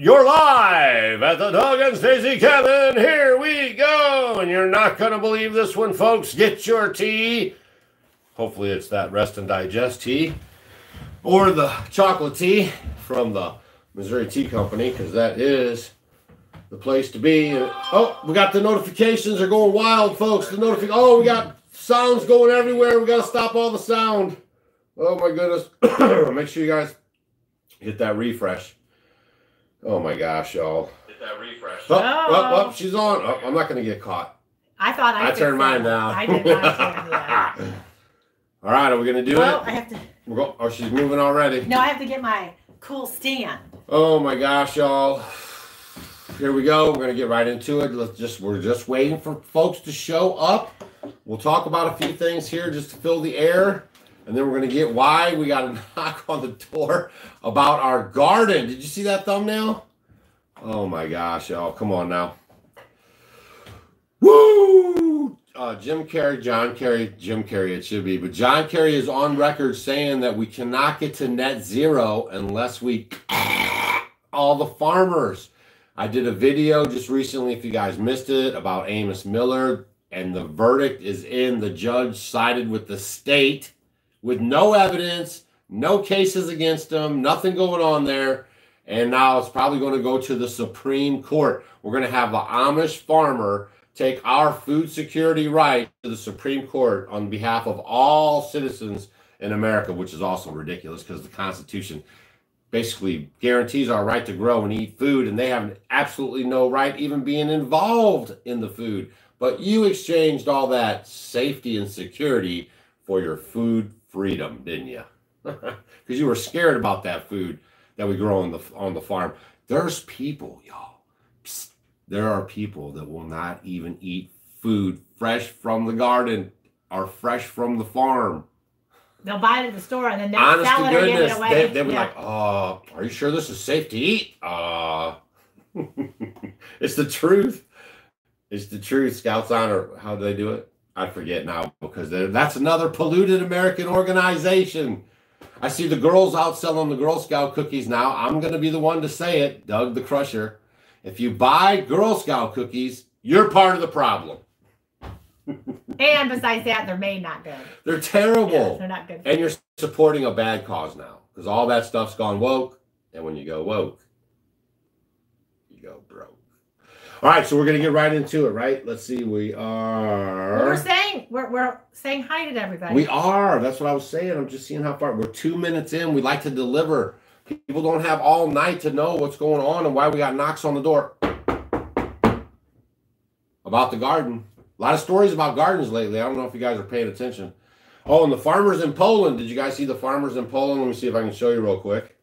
You're live at the Doug and Stacy Cabin. Here we go. And you're not going to believe this one, folks. Get your tea. Hopefully it's that rest and digest tea or the chocolate tea from the Missouri Tea Company, because that is the place to be. Oh, we got the notifications are going wild, folks. Oh, we got sounds going everywhere. We got to stop all the sound. Oh, my goodness. Make sure you guys hit that refresh. Oh my gosh, y'all. Hit that refresh. Oh, oh, she's on. Oh, I'm not going to get caught. I thought I turned mine down. I did not turn that. All right, are we going to do it? I have to. Oh, she's moving already. No, I have to get my cool stand. Oh my gosh, y'all. Here we go. We're going to get right into it. We're just waiting for folks to show up. We'll talk about a few things here just to fill the air. And then we're going to get why we got a knock on the door about our garden. Did you see that thumbnail? Oh, my gosh, y'all. Come on now. Woo! Jim Carrey, John Kerry, Jim Carrey it should be. But John Kerry is on record saying that we cannot get to net zero unless we all the farmers. I did a video just recently, if you guys missed it, about Amos Miller. And the verdict is in. The judge sided with the state. With no evidence, no cases against them, nothing going on there. And now it's probably going to go to the Supreme Court. We're going to have the Amish farmer take our food security right to the Supreme Court on behalf of all citizens in America, which is also ridiculous because the Constitution basically guarantees our right to grow and eat food, and they have absolutely no right even being involved in the food. But you exchanged all that safety and security for your food freedom, didn't you? Because you were scared about that food that we grow on the farm. There's people, y'all. Psst, there are people that will not even eat food fresh from the garden or fresh from the farm. They'll buy it at the store and then they'll sell it or give it away. They'll be like, "Oh, are you sure this is safe to eat?" It's the truth. It's the truth. Scouts Honor. How do they do it? I forget now, because that's another polluted American organization. I see the girls out selling the Girl Scout cookies now. I'm going to be the one to say it, Doug the Crusher. If you buy Girl Scout cookies, you're part of the problem. And besides that, they're made not good. They're terrible. Yeah, they're not good. And you're supporting a bad cause now, because all that stuff's gone woke. And when you go woke, you go broke. All right, so we're gonna get right into it, right? Let's see, we are. Well, we're saying hi to everybody. We are. That's what I was saying. I'm just seeing how far. We're 2 minutes in. We like to deliver. People don't have all night to know what's going on and why we got knocks on the door about the garden. A lot of stories about gardens lately. I don't know if you guys are paying attention. Oh, and the farmers in Poland. Did you guys see the farmers in Poland? Let me see if I can show you real quick.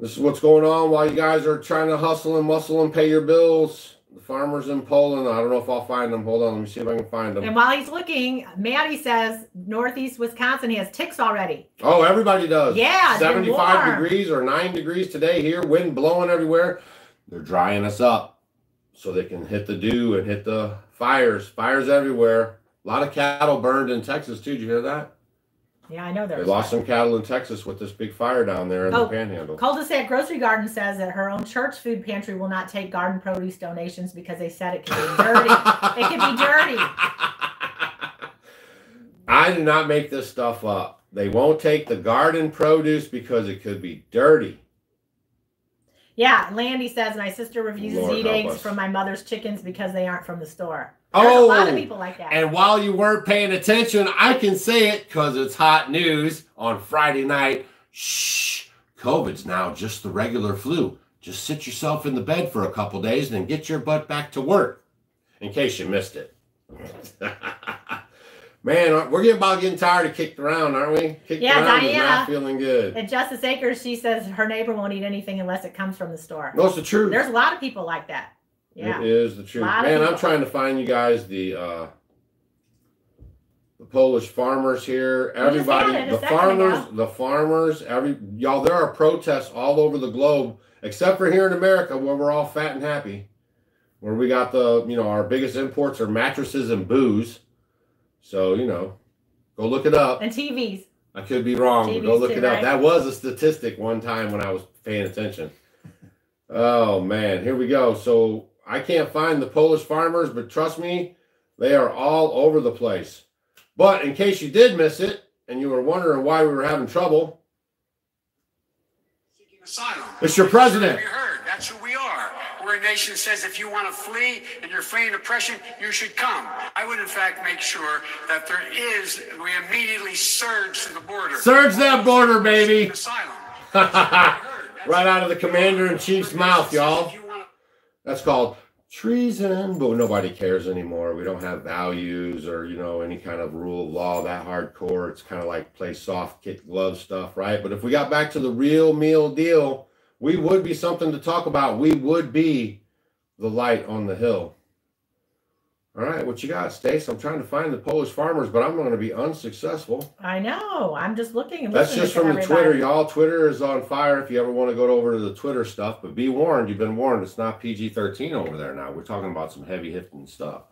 This is what's going on while you guys are trying to hustle and muscle and pay your bills. The farmers in Poland, I don't know if I'll find them. Hold on, let me see if I can find them. And while he's looking, Maddie says Northeast Wisconsin has ticks already. Oh, everybody does. Yeah, 75 degrees or 9 degrees today here. Wind blowing everywhere. They're drying us up so they can hit the dew and hit the fires. Fires everywhere. A lot of cattle burned in Texas, too. Did you hear that? Yeah, I know they lost some cattle in Texas with this big fire down there in the Panhandle. Cul-de-sac Grocery Garden says that her own church food pantry will not take garden produce donations because they said it could be dirty. It could be dirty. I do not make this stuff up. They won't take the garden produce because it could be dirty. Yeah, Landy says my sister refuses to eat eggs from my mother's chickens because they aren't from the store. There's a lot of people like that. And while you weren't paying attention, I can say it because it's hot news on Friday night. Shh, COVID's now just the regular flu. Just sit yourself in the bed for a couple days and then get your butt back to work, in case you missed it. Man, we're getting tired of kicked around, aren't we? Kicked around is not feeling good. And Justice Akers, she says her neighbor won't eat anything unless it comes from the store. That's the truth. There's a lot of people like that. Yeah. It is the truth. Man, I'm trying to find you guys the Polish farmers here. Everybody, the farmers, y'all, there are protests all over the globe, except for here in America where we're all fat and happy. Where we got our biggest imports are mattresses and booze. So, go look it up. And TVs. I could be wrong, but go look it up. Right? That was a statistic one time when I was paying attention. Oh, man. Here we go. So I can't find the Polish farmers, but trust me, they are all over the place. But in case you did miss it and you were wondering why we were having trouble, it's your president. You heard. That's who we are. We're a nation that says if you want to flee and you're fleeing oppression, you should come. I would, in fact, make sure that there is, we immediately surge to the border. Surge that border, baby. Asylum. Right out of the commander-in-chief's mouth, y'all. That's called treason, but nobody cares anymore. We don't have values or, you know, any kind of rule of law that hardcore. It's kind of like play soft, kick glove stuff, right? But if we got back to the real meal deal, we would be something to talk about. We would be the light on the hill. All right, what you got, Stace? I'm trying to find the Polish farmers, but I'm going to be unsuccessful. I know. I'm just looking. And that's just from the Twitter, y'all. Twitter is on fire if you ever want to go over to the Twitter stuff. But be warned. You've been warned. It's not PG-13 over there now. We're talking about some heavy-hitting stuff.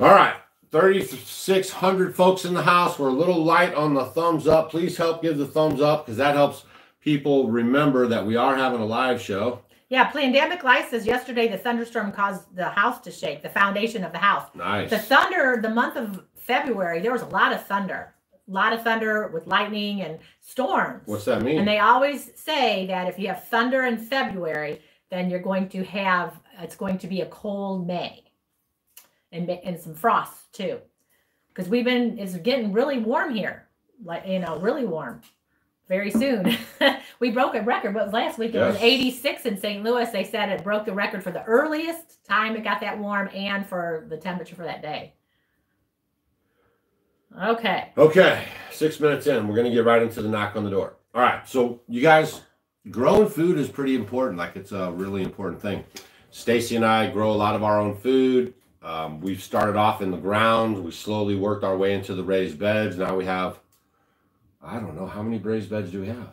All right, 3,600 folks in the house. We're a little light on the thumbs up. Please help give the thumbs up because that helps people remember that we are having a live show. Yeah, Plandemic Life says yesterday the thunderstorm caused the house to shake, the foundation of the house. Nice. The thunder, the month of February, there was a lot of thunder with lightning and storms. What's that mean? And they always say that if you have thunder in February, then you're going to have, it's going to be a cold May and some frost too. Because we've been, it's getting really warm here, like, you know, really warm. Very soon. We broke a record. But last week it was 86 in St. Louis. They said it broke the record for the earliest time it got that warm and for the temperature for that day. Okay. Okay. 6 minutes in. We're going to get right into the knock on the door. All right. So you guys, growing food is pretty important. Like it's a really important thing. Stacy and I grow a lot of our own food. We've started off in the ground. We slowly worked our way into the raised beds. Now we have I don't know. How many raised beds do we have?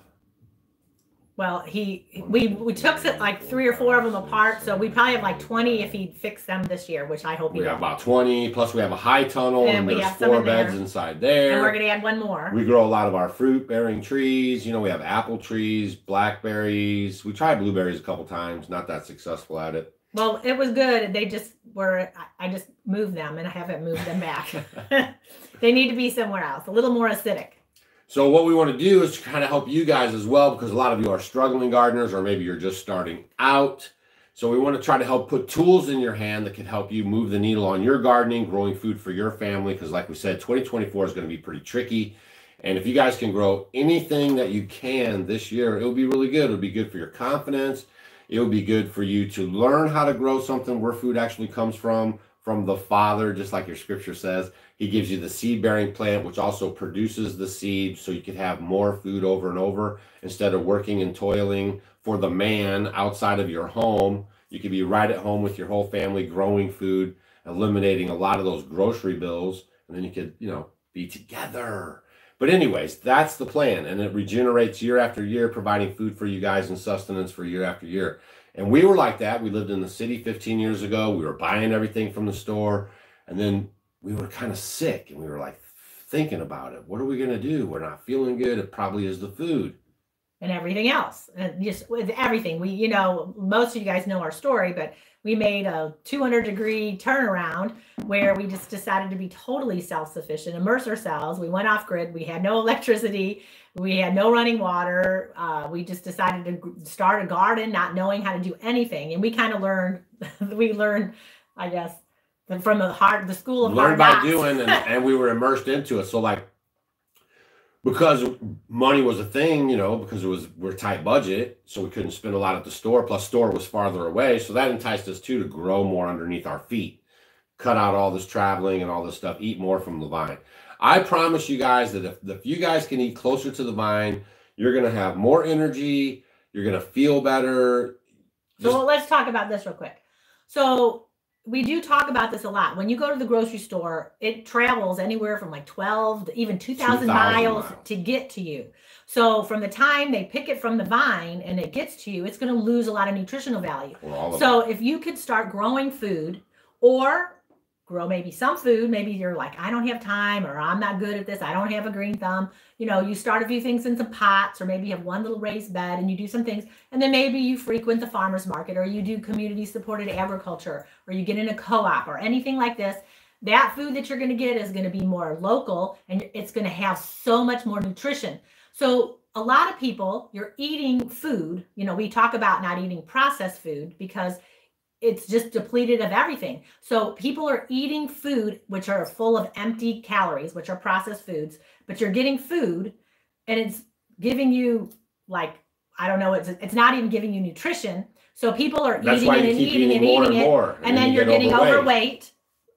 Well, we took like three or four of them apart, so we probably have like 20 if he'd fix them this year, which I hope he does. We have about 20, plus we have a high tunnel, and we have 4 beds inside there. And we're going to add one more. We grow a lot of our fruit-bearing trees. You know, we have apple trees, blackberries. We tried blueberries a couple times, not that successful at it. Well, it was good. They just were, I just moved them, and I haven't moved them back. They need to be somewhere else, a little more acidic. So what we want to do is to kind of help you guys as well, because a lot of you are struggling gardeners or maybe you're just starting out. So we want to try to help put tools in your hand that can help you move the needle on your gardening, growing food for your family, because like we said, 2024 is going to be pretty tricky. And if you guys can grow anything that you can this year, it'll be really good. It'll be good for your confidence. It'll be good for you to learn how to grow something where food actually comes from the Father, just like your scripture says. He gives you the seed-bearing plant, which also produces the seed, so you could have more food over and over. Instead of working and toiling for the man outside of your home, you could be right at home with your whole family growing food, eliminating a lot of those grocery bills, and then you could, you know, be together. But anyways, that's the plan, and it regenerates year after year, providing food for you guys and sustenance for year after year. And we were like that. We lived in the city 15 years ago. We were buying everything from the store. And then we were kind of sick. And we were like thinking about it. What are we going to do? We're not feeling good. It probably is the food. And everything else. And just with everything. We, you know, most of you guys know our story. But we made a 200-degree turnaround where we just decided to be totally self-sufficient, immerse ourselves. We went off grid. We had no electricity. We had no running water. We just decided to start a garden, not knowing how to do anything. And we kind of learned, I guess, from the school of hard knocks. Learned by doing, and we were immersed into it. So like, because money was a thing, you know, because it was, we're tight budget, so we couldn't spend a lot at the store, plus store was farther away. So that enticed us too to grow more underneath our feet, cut out all this traveling and all this stuff, eat more from the vine. I promise you guys that if you guys can eat closer to the vine, you're going to have more energy. You're going to feel better. So let's talk about this real quick. So we do talk about this a lot. When you go to the grocery store, it travels anywhere from like 12 to even 2,000 miles to get to you. So from the time they pick it from the vine and it gets to you, it's going to lose a lot of nutritional value. So if you could start growing food or grow maybe some food. Maybe you're like, I don't have time, or I'm not good at this. I don't have a green thumb. You know, you start a few things in some pots, or maybe you have one little raised bed and you do some things. And then maybe you frequent the farmer's market, or you do community supported agriculture, or you get in a co-op or anything like this. That food that you're going to get is going to be more local, and it's going to have so much more nutrition. So a lot of people, you're eating food. You know, we talk about not eating processed food because it's just depleted of everything. So people are eating food which are full of empty calories, which are processed foods, but you're getting food and it's giving you, like, I don't know, it's not even giving you nutrition. So people are eating it and eating it. And then you're getting overweight,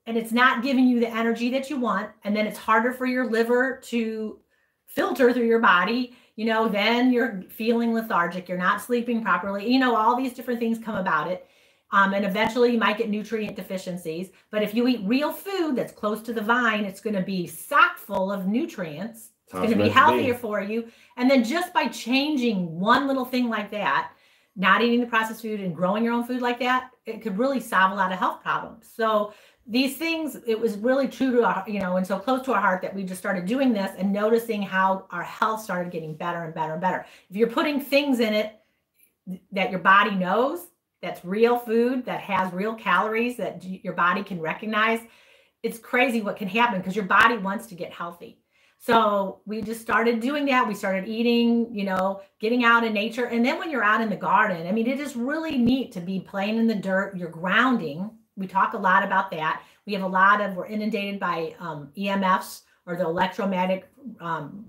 and it's not giving you the energy that you want. And then it's harder for your liver to filter through your body. You know, then you're feeling lethargic. You're not sleeping properly. You know, all these different things come about it. And eventually you might get nutrient deficiencies. But if you eat real food that's close to the vine, it's going to be sock full of nutrients. It's going to be healthier for you. And then just by changing one little thing like that, not eating the processed food and growing your own food like that, it could really solve a lot of health problems. So these things, it was really true to our, you know, and so close to our heart that we just started doing this and noticing how our health started getting better and better and better. If you're putting things in it that your body knows, that's real food, that has real calories, that your body can recognize. It's crazy what can happen because your body wants to get healthy. So we just started doing that. We started eating, you know, getting out in nature. And then when you're out in the garden, I mean, it is really neat to be playing in the dirt. You're grounding. We talk a lot about that. We have a lot of, we're inundated by EMFs, or the electromagnetic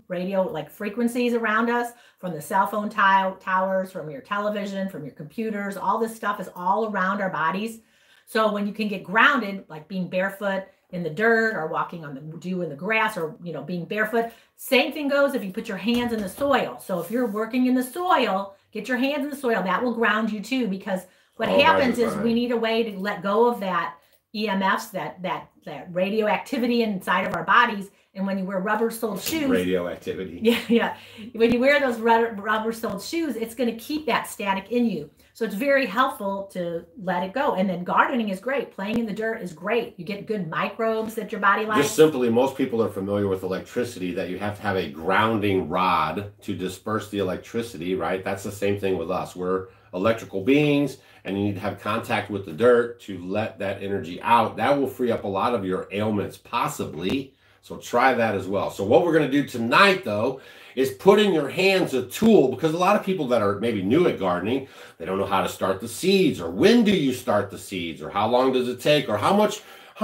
radio like frequencies around us, from the cell phone towers, from your television, from your computers. All this stuff is all around our bodies. So when you can get grounded, like being barefoot in the dirt or walking on the dew in the grass, or, you know, being barefoot, same thing goes if you put your hands in the soil. So if you're working in the soil, get your hands in the soil. That will ground you too, because what happens is we need a way to let go of that EMFs, that radioactivity inside of our bodies. And when you wear rubber-soled shoes, radioactivity. Yeah. When you wear those rubber-soled shoes, it's going to keep that static in you. So it's very helpful to let it go. And then gardening is great. Playing in the dirt is great. You get good microbes that your body likes. Just simply, most people are familiar with electricity, that you have to have a grounding rod to disperse the electricity, right? That's the same thing with us. We're electrical beings, and you need to have contact with the dirt to let that energy out. That will free up a lot of your ailments, possibly. So try that as well. So what we're going to do tonight, though, is put in your hands a tool, because a lot of people that are maybe new at gardening, they don't know how to start the seeds, or when do you start the seeds, or how long does it take, or how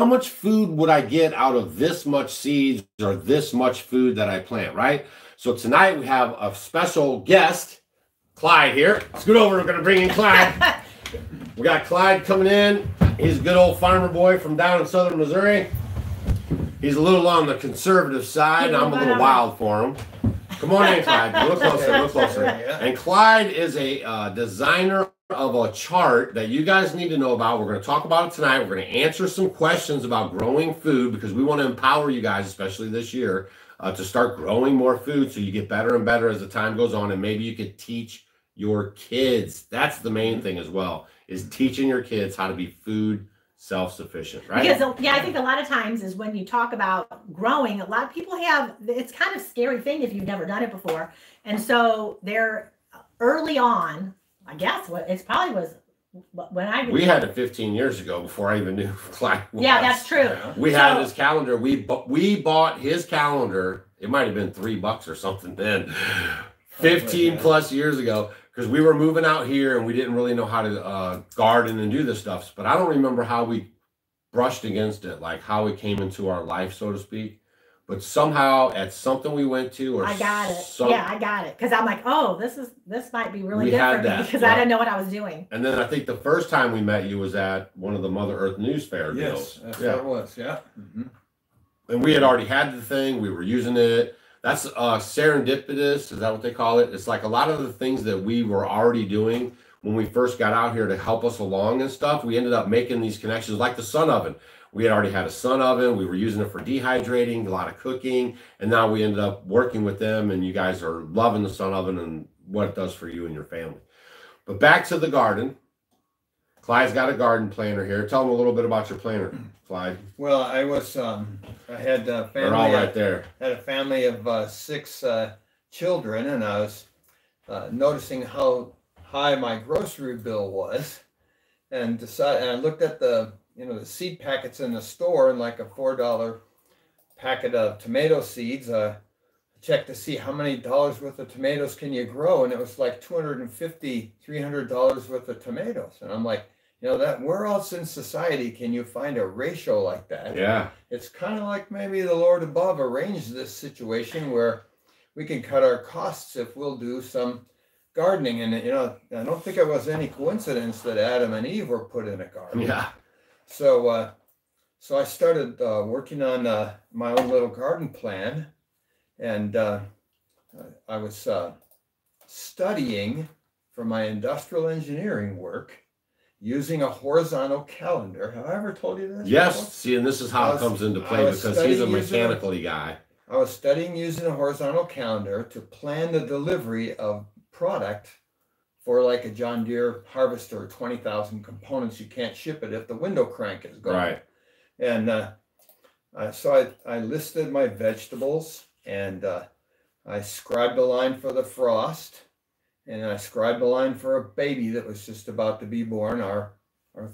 much food would I get out of this much seeds or this much food that I plant, right? So tonight we have a special guest, Clyde here. Scoot over. We're going to bring in Clyde. We got Clyde coming in. He's a good old farmer boy from down in southern Missouri. He's a little on the conservative side, and I'm a little wild for him. Come on in, Clyde. Look closer, look closer. And Clyde is a designer of a chart that you guys need to know about. We're going to talk about it tonight. We're going to answer some questions about growing food, because we want to empower you guys, especially this year, to start growing more food so you get better and better as the time goes on, and maybe you could teach your kids. That's the main thing as well, is teaching your kids how to be food self-sufficient, right? Because, yeah, I think a lot of times is when you talk about growing, a lot of people have, it's kind of a scary thing if you've never done it before. And so they're early on, I guess, what it's probably was when I we had it 15 years ago before I even knew Clyde was. Yeah, that's true. We had his calendar. We bought his calendar. It might have been $3 or something then, 15 plus years ago. Because we were moving out here and we didn't really know how to garden and do this stuff. But I don't remember how we brushed against it, like how it came into our life, so to speak. But somehow at something we went to, or I got it. Yeah, I got it. Because I'm like, oh, this might be really good for me, because I didn't know what I was doing. And then I think the first time we met you was at one of the Mother Earth News Fair deals. Yes, that's what it was. Yeah. Mm-hmm. And we had already had the thing. We were using it. That's serendipitous, is that what they call it? It's like a lot of the things that we were already doing when we first got out here to help us along and stuff, we ended up making these connections, like the sun oven. We had already had a sun oven. We were using it for dehydrating, a lot of cooking, and now we ended up working with them, and you guys are loving the sun oven and what it does for you and your family. But back to the garden. Clyde's got a garden planner here. Tell them a little bit about your planner, Clyde. Well, I was, I had a family. They're all right there. Had a family of six children, and I was noticing how high my grocery bill was, and decided. And I looked at the, you know, the seed packets in the store, and like a $4 packet of tomato seeds. Check to see how many dollars worth of tomatoes can you grow, and it was like $250, $300 worth of tomatoes. And I'm like, you know, that where else in society can you find a ratio like that? Yeah, it's kind of like maybe the Lord above arranged this situation where we can cut our costs if we'll do some gardening. And you know, I don't think it was any coincidence that Adam and Eve were put in a garden. Yeah. So, so I started working on my own little garden plan. And I was studying for my industrial engineering work using a horizontal calendar. Have I ever told you this? Yes. Before? See, and this is how it comes into play because he's a mechanically guy. I was studying using a horizontal calendar to plan the delivery of product for like a John Deere harvester, 20,000 components. You can't ship it if the window crank is gone. Right. And so I listed my vegetables. And I scribed a line for the frost, and I scribed a line for a baby that was just about to be born, our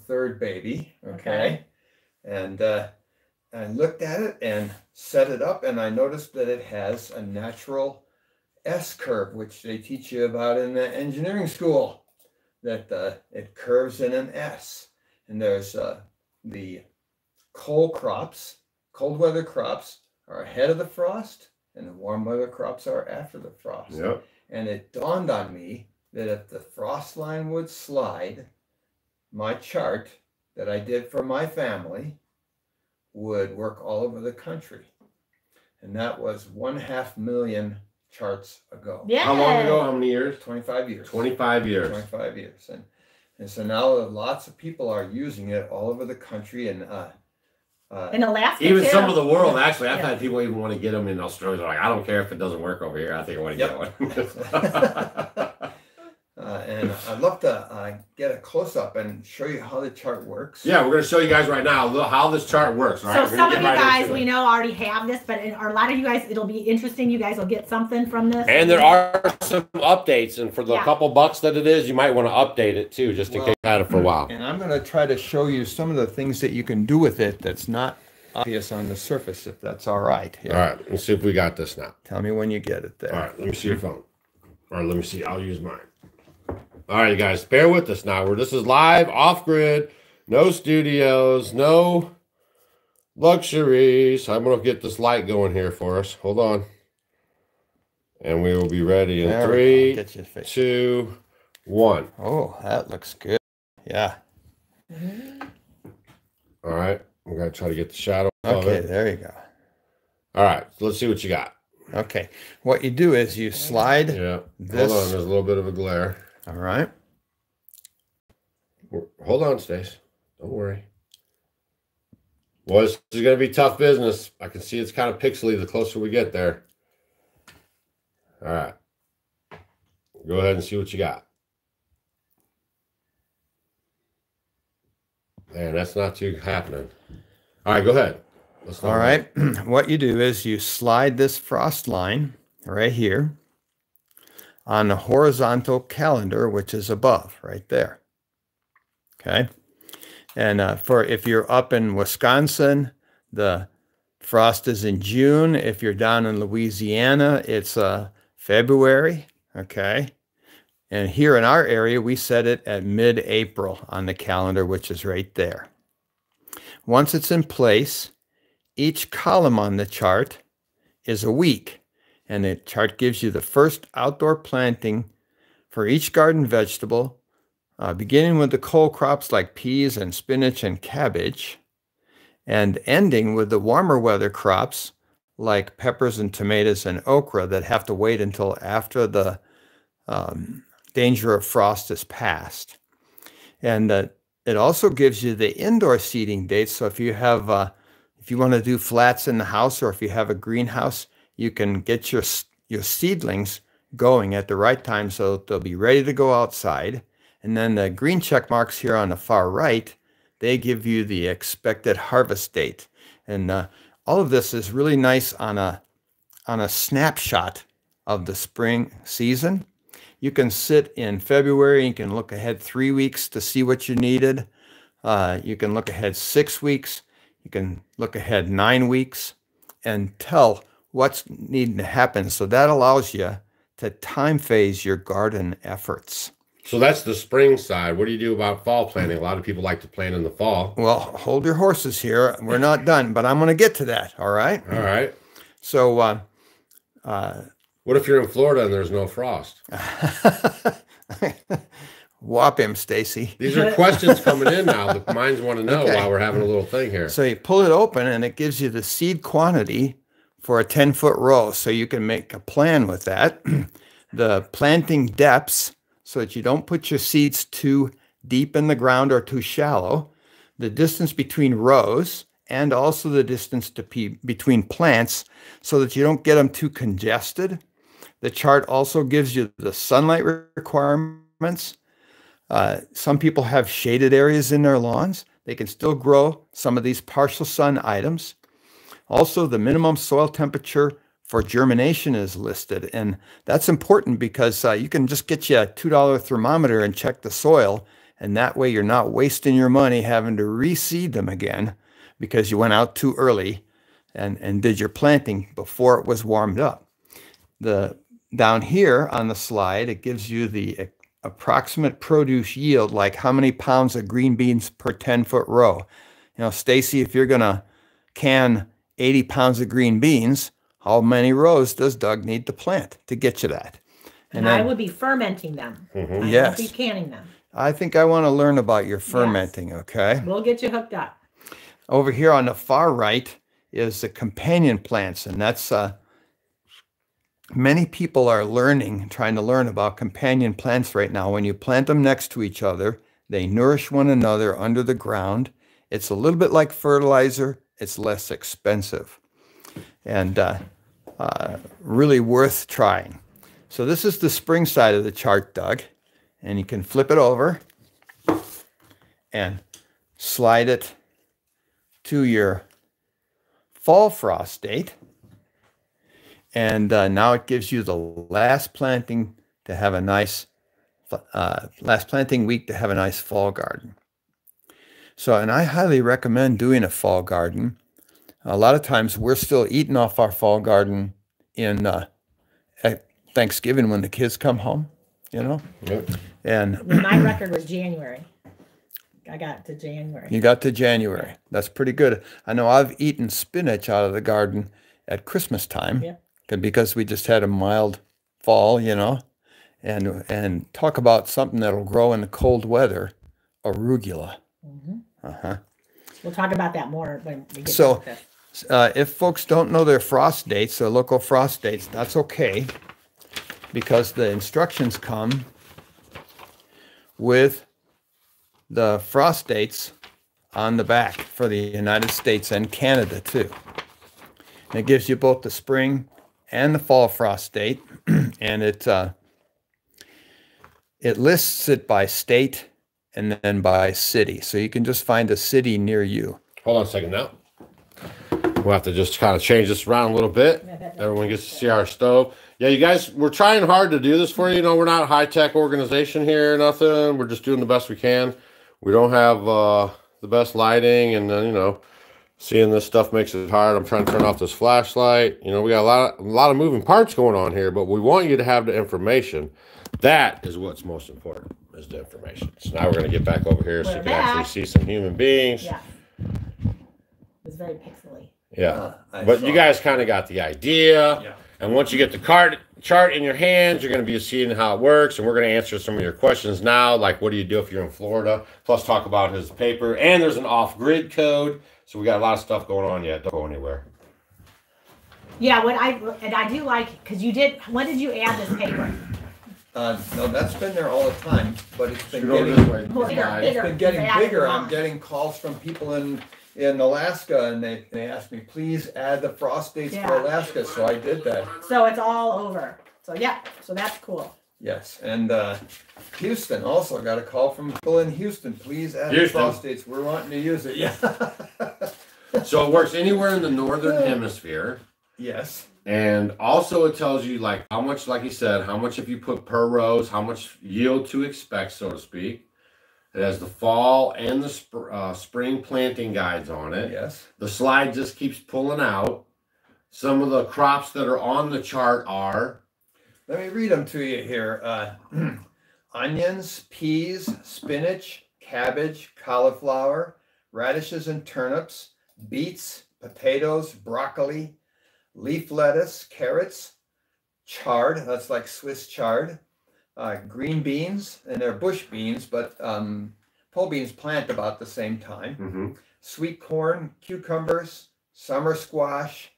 third baby. Okay. And I looked at it and set it up, and I noticed that it has a natural S-curve, which they teach you about in the engineering school, that it curves in an S. And there's the cold weather crops are ahead of the frost, and the warm weather crops are after the frost. Yep. And it dawned on me that if the frost line would slide, my chart that I did for my family would work all over the country. And that was 500,000 charts ago. Yeah. How long ago? How many years? 25 years. 25 years. 25 years. And so now lots of people are using it all over the country, and in Alaska, even too. Some of the world, actually. I've had people even want to get them in Australia. They're like, I don't care if it doesn't work over here. I think I want to get one. And I'd love to get a close-up and show you how the chart works. Yeah, we're going to show you guys right now how this chart works. All right, so some of you guys, we know, already have this, but a lot of you guys, it'll be interesting. You guys will get something from this. And there are some updates, and for the couple bucks that it is, you might want to update it, too, just in case you've had it for a while. And I'm going to try to show you some of the things that you can do with it that's not obvious on the surface, if that's all right. Yeah. All right, let's see if we got this now. Tell me when you get it there. All right, let me see your phone. All right, let me see. I'll use mine. All right, you guys, bear with us now. This is live, off-grid, no studios, no luxuries. I'm going to get this light going here for us. Hold on. And we will be ready in 3, 2, 1. Oh, that looks good. Yeah. All right. I'm going to try to get the shadow of it. Okay, there you go. All right, so let's see what you got. Okay. What you do is you slide this. Hold on, there's a little bit of a glare. All right. Hold on, Stace. Don't worry. Well, this is going to be tough business. I can see it's kind of pixely the closer we get there. All right. Go ahead and see what you got. Man, that's not too happening. All right, go ahead. All right. What you do is you slide this frost line right here on the horizontal calendar, which is above right there. Okay. And for if you're up in Wisconsin, the frost is in June. If you're down in Louisiana, it's February. Okay. And here in our area, we set it at mid-April on the calendar, which is right there. Once it's in place, each column on the chart is a week. And the chart gives you the first outdoor planting for each garden vegetable, beginning with the cold crops like peas and spinach and cabbage, and ending with the warmer weather crops like peppers and tomatoes and okra that have to wait until after the danger of frost is past. And it also gives you the indoor seeding dates. So if you have, if you want to do flats in the house, or if you have a greenhouse, you can get your seedlings going at the right time so they'll be ready to go outside. And then the green check marks here on the far right, they give you the expected harvest date. And all of this is really nice on a snapshot of the spring season. You can sit in February, you can look ahead 3 weeks to see what you needed. You can look ahead 6 weeks, you can look ahead 9 weeks and tell what's needing to happen. So that allows you to time phase your garden efforts. So that's the spring side. What do you do about fall planting? A lot of people like to plant in the fall. Well, hold your horses here. We're not done, but I'm going to get to that. All right. All right. So, what if you're in Florida and there's no frost? Whop him, Stacy. These are questions coming in now that minds want to know while we're having a little thing here. So you pull it open and it gives you the seed quantity for a 10-foot row. So you can make a plan with that. The planting depths, so that you don't put your seeds too deep in the ground or too shallow, the distance between rows, and also the distance between plants so that you don't get them too congested. The chart also gives you the sunlight requirements. Some people have shaded areas in their lawns. They can still grow some of these partial sun items. Also, the minimum soil temperature for germination is listed, and that's important because you can just get you a $2 thermometer and check the soil, and that way you're not wasting your money having to reseed them again because you went out too early and did your planting before it was warmed up. Down here on the slide, it gives you the approximate produce yield, like how many pounds of green beans per 10-foot row. You know, Stacy, if you're gonna can 80 pounds of green beans, how many rows does Doug need to plant to get you that? And then, I would be fermenting them. Mm-hmm. Yes. I would be canning them. I think I want to learn about your fermenting, okay? We'll get you hooked up. Over here on the far right is the companion plants, and that's many people are trying to learn about companion plants right now. When you plant them next to each other, they nourish one another under the ground. It's a little bit like fertilizer. It's less expensive. And really worth trying. So this is the spring side of the chart, Doug, and you can flip it over and slide it to your fall frost date. And now it gives you the last planting week to have a nice fall garden. So, and I highly recommend doing a fall garden. A lot of times we're still eating off our fall garden in at Thanksgiving when the kids come home, you know? Yep. And my record was January. I got to January. You got to January. That's pretty good. I know I've eaten spinach out of the garden at Christmas time because we just had a mild fall, you know? And talk about something that'll grow in the cold weather, arugula. Mm-hmm. Uh-huh. We'll talk about that more when we get to this. If folks don't know their frost dates, their local frost dates, that's okay, because the instructions come with the frost dates on the back for the United States and Canada too. And it gives you both the spring and the fall frost date, and it lists it by state and then by city. So you can just find a city near you. Hold on a second now. We'll have to just kind of change this around a little bit. Everyone gets to see our stove. Yeah, you guys, we're trying hard to do this for you. You know, we're not a high-tech organization here, nothing. We're just doing the best we can. We don't have the best lighting, and then, you know, seeing this stuff makes it hard. I'm trying to turn off this flashlight. You know, we got a lot of moving parts going on here, but we want you to have the information. That is what's most important, is the information. So now we're going to get back over here so you can actually see some human beings. Yeah. It was very pixely. Yeah, but you guys kind of got the idea, and once you get the chart in your hands, you're going to be seeing how it works, and we're going to answer some of your questions now, like what do you do if you're in Florida, plus talk about his paper, and there's an off-grid code, so we got a lot of stuff going on yet. Don't go anywhere. Yeah, and I do like, because you did, when did you add this paper? No, that's been there all the time, but it's been getting bigger. I'm getting calls from people in Alaska, and they asked me, please add the frost dates for Alaska, so I did that. So it's all over. So yeah, so that's cool. Yes, and Houston also got a call from people in Houston. Please add phosphates. We're wanting to use it. Yeah. So it works anywhere in the northern hemisphere. Yes. And also it tells you like how much, like you said, how much if you put per rows, how much yield to expect, so to speak. It has the fall and the spring planting guides on it. Yes. The slide just keeps pulling out. Some of the crops that are on the chart are. Let me read them to you here. Onions, peas, spinach, cabbage, cauliflower, radishes and turnips, beets, potatoes, broccoli, leaf lettuce, carrots, chard, that's like Swiss chard, green beans, and they're bush beans, but pole beans plant about the same time. Mm-hmm. Sweet corn, cucumbers, summer squash,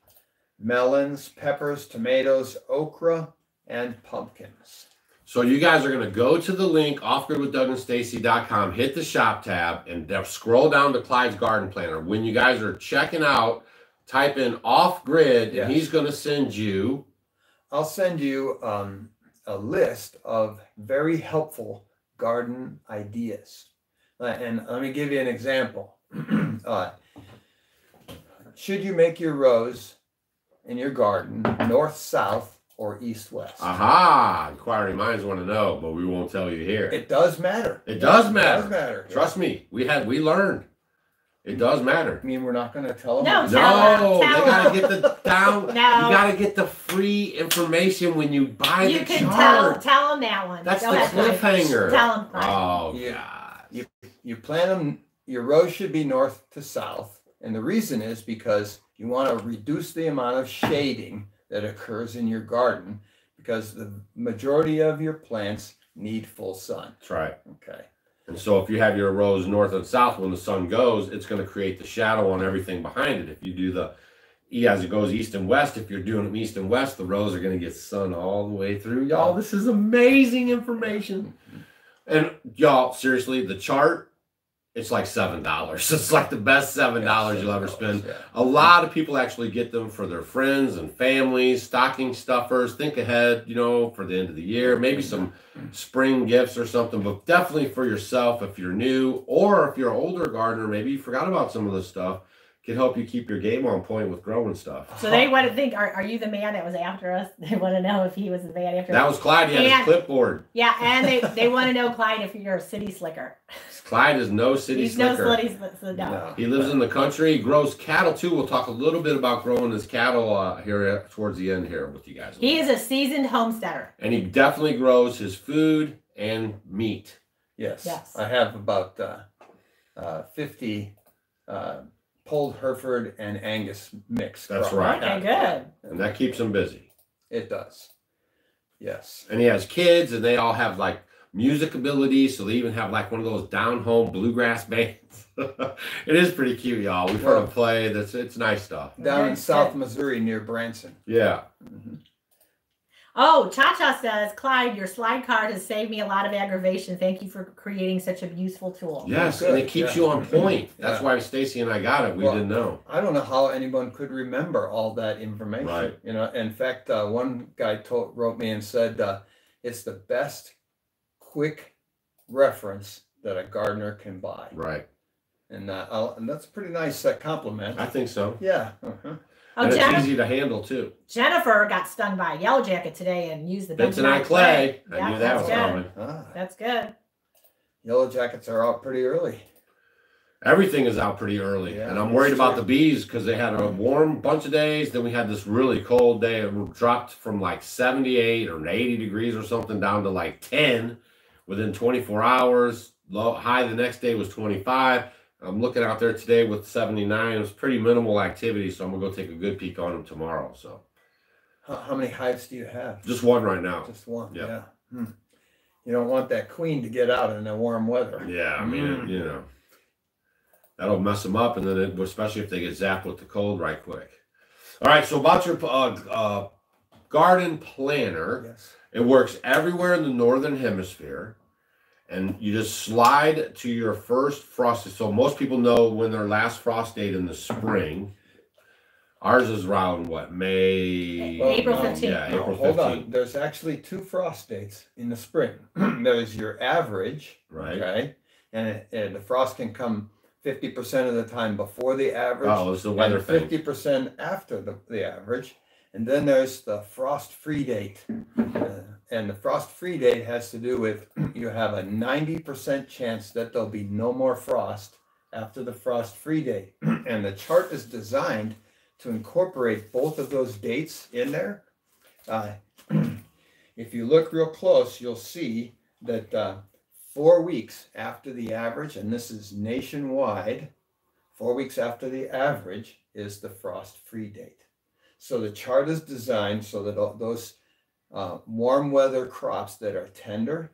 melons, peppers, tomatoes, okra, and pumpkins. So you guys are going to go to the link, offgridwithdougandstacy.com, hit the shop tab, and scroll down to Clyde's Garden Planner. When you guys are checking out, type in off-grid, and he's going to send you. I'll send you a list of very helpful garden ideas. And let me give you an example. Should you make your rows in your garden north-south or east-west? Aha! Inquiring minds want to know, but we won't tell you here. It does matter. It does matter. It does matter. Trust me, we learned. It does matter. I mean, we're not going to tell them. No, they got to get the down. No. You got to get the free information when you buy the chart. You can tell them that one. That's the cliffhanger. Tell them. Oh, yeah. You plant them. Your rows should be north to south, and the reason is because you want to reduce the amount of shading that occurs in your garden, because the majority of your plants need full sun. That's right. Okay. And so if you have your rows north and south, when the sun goes, it's going to create the shadow on everything behind it. If you do as it goes east and west, if you're doing them east and west, the rows are going to get sun all the way through. Y'all, this is amazing information. And y'all, seriously, the chart, it's like $7. It's like the best $7 you'll ever spend. Yeah. A lot of people actually get them for their friends and families, stocking stuffers. Think ahead, for the end of the year, maybe some spring gifts or something, but definitely for yourself if you're new, or if you're an older gardener, maybe you forgot about some of this stuff. Can help you keep your game on point with growing stuff. So they want to think, are you the man that was after us? They want to know if he was the man after us. That was Clyde. He had his clipboard. Yeah, and they want to know, Clyde, if you're a city slicker. Clyde is no city slicker. He's no city slicker. He lives in the country. He grows cattle, too. We'll talk a little bit about growing his cattle here towards the end here with you guys. He is a seasoned homesteader. And he definitely grows his food and meat. Yes. I have about 50... polled Hereford and Angus mix. That's right. Okay, good. And that keeps him busy. It does. Yes. And he has kids, and they all have like music abilities, so they even have like one of those down-home bluegrass bands. It is pretty cute, y'all. We've heard him play. It's nice stuff. Down in South Missouri near Branson. Yeah. Mm-hmm. Oh, Cha-Cha says, Clyde, your slide card has saved me a lot of aggravation. Thank you for creating such a useful tool. Yes, and it keeps you on point. That's why Stacy and I got it. We didn't know. I don't know how anyone could remember all that information. Right. In fact, one guy wrote me and said, it's the best quick reference that a gardener can buy. Right. And that's a pretty nice compliment. I think so. Yeah. Uh-huh. Oh, and it's easy to handle, too. Jennifer got stung by a yellow jacket today and used the bentonite clay. I knew that was coming. That's good. Yellow jackets are out pretty early. Everything is out pretty early. Yeah, and I'm worried about the bees because they had a warm bunch of days. Then we had this really cold day. It dropped from like 78 or 80 degrees or something down to like 10 within 24 hours. Low, high the next day was 25. I'm looking out there today with 79. It was pretty minimal activity, so I'm going to go take a good peek on them tomorrow. So, how many hives do you have? Just one right now. Just one, yeah. You don't want that queen to get out in the warm weather. Yeah, I mean, that'll mess them up, and then especially if they get zapped with the cold right quick. All right, so about your garden planner, it works everywhere in the northern hemisphere. And you just slide to your first frost. So most people know when their last frost date in the spring. Ours is around what, May? Well, April 15th. Yeah, April 15th. Hold on. There's actually two frost dates in the spring. There's your average, right? Okay? And the frost can come 50% of the time before the average. Oh, it's the weather thing. 50% after the average. And then there's the frost-free date. And the frost-free date has to do with you have a 90% chance that there'll be no more frost after the frost-free date. And the chart is designed to incorporate both of those dates in there. If you look real close, you'll see that 4 weeks after the average, and this is nationwide, 4 weeks after the average is the frost-free date. So the chart is designed so that all those warm weather crops that are tender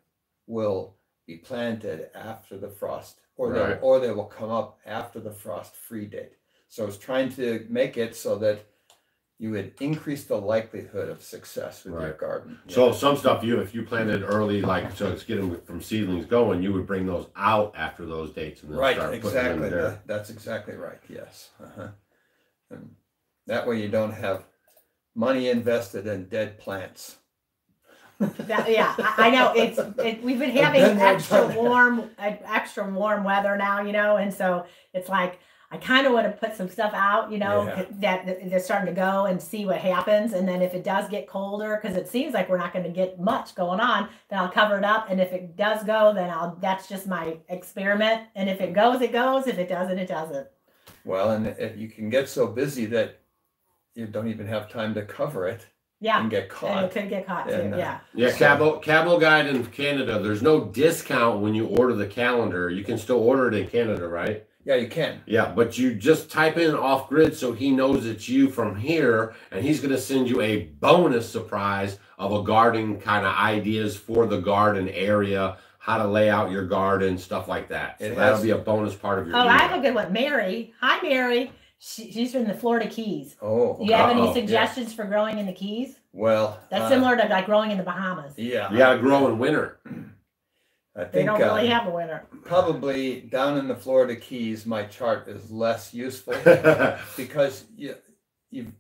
will be planted after the frost, or, right, they will come up after the frost-free date. So I was trying to make it so that you would increase the likelihood of success with your garden. So some stuff, if you planted early, like so it's getting from seedlings going, you would bring those out after those dates and then start putting them there. That's exactly right. Yes. And that way you don't have money invested in dead plants. I know we've been having extra warm weather now, you know, and so it's like, I kind of want to put some stuff out, you know, that they're starting to go and see what happens. And then if it does get colder, because it seems like we're not going to get much going on, then I'll cover it up. And if it does go, then I'll, that's just my experiment. And if it goes, it goes. If it doesn't, it doesn't. Well, and if you can get so busy that you don't even have time to cover it. Yeah. And get caught. And it could get caught too. Yeah. Yeah. Cabo Guide in Canada, there's no discount when you order the calendar. You can still order it in Canada, right? Yeah, you can. Yeah, but you just type in Off Grid so he knows it's you from here, and he's going to send you a bonus surprise of a garden kind of ideas for the garden area, how to lay out your garden, stuff like that. So that'll be a bonus part of your email. I have a good one. Mary. Hi, Mary. She's from the Florida Keys. Oh. Do you have any suggestions for growing in the Keys? Well. That's similar to like growing in the Bahamas. Yeah. You got to grow in winter. I think, they don't really have a winner. Probably down in the Florida Keys, my chart is less useful because you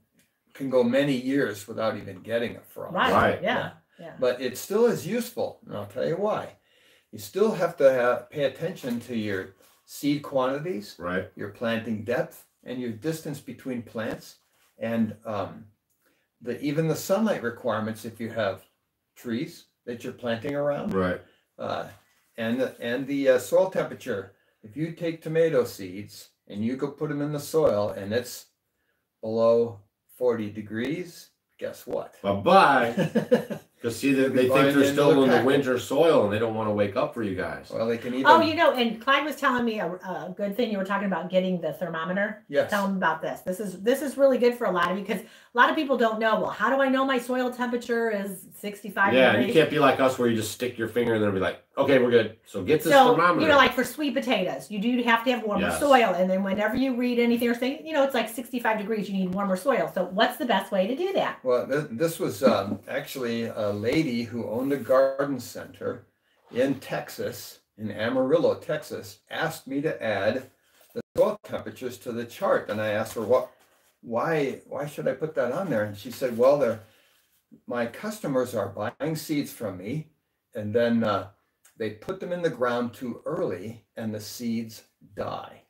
can go many years without even getting a frost. Right. Yeah. But it still is useful, and I'll tell you why. You still have to pay attention to your seed quantities, your planting depth, and your distance between plants, and even the sunlight requirements if you have trees that you're planting around. Right. And the soil temperature. If you take tomato seeds and you go put them in the soil and it's below 40 degrees, guess what? Bye-bye. Because see, they think they're still in the winter soil and they don't want to wake up for you guys. Well, they can even... Oh, you know, and Clyde was telling me a good thing. You were talking about getting the thermometer. Yes. Tell them about this. This is really good for a lot of you because a lot of people don't know, well, how do I know my soil temperature is 65 degrees? Yeah, you can't be like us where you just stick your finger and then be like, okay, we're good. So get this thermometer. You know, like for sweet potatoes, you do have to have warmer soil. And then whenever you read anything or say, you know, it's like 65 degrees, you need warmer soil. So what's the best way to do that? Well, this was actually... a lady who owned a garden center in Texas, in Amarillo, Texas, asked me to add the soil temperatures to the chart. And I asked her, why should I put that on there? And she said, well, my customers are buying seeds from me, and then they put them in the ground too early, and the seeds die.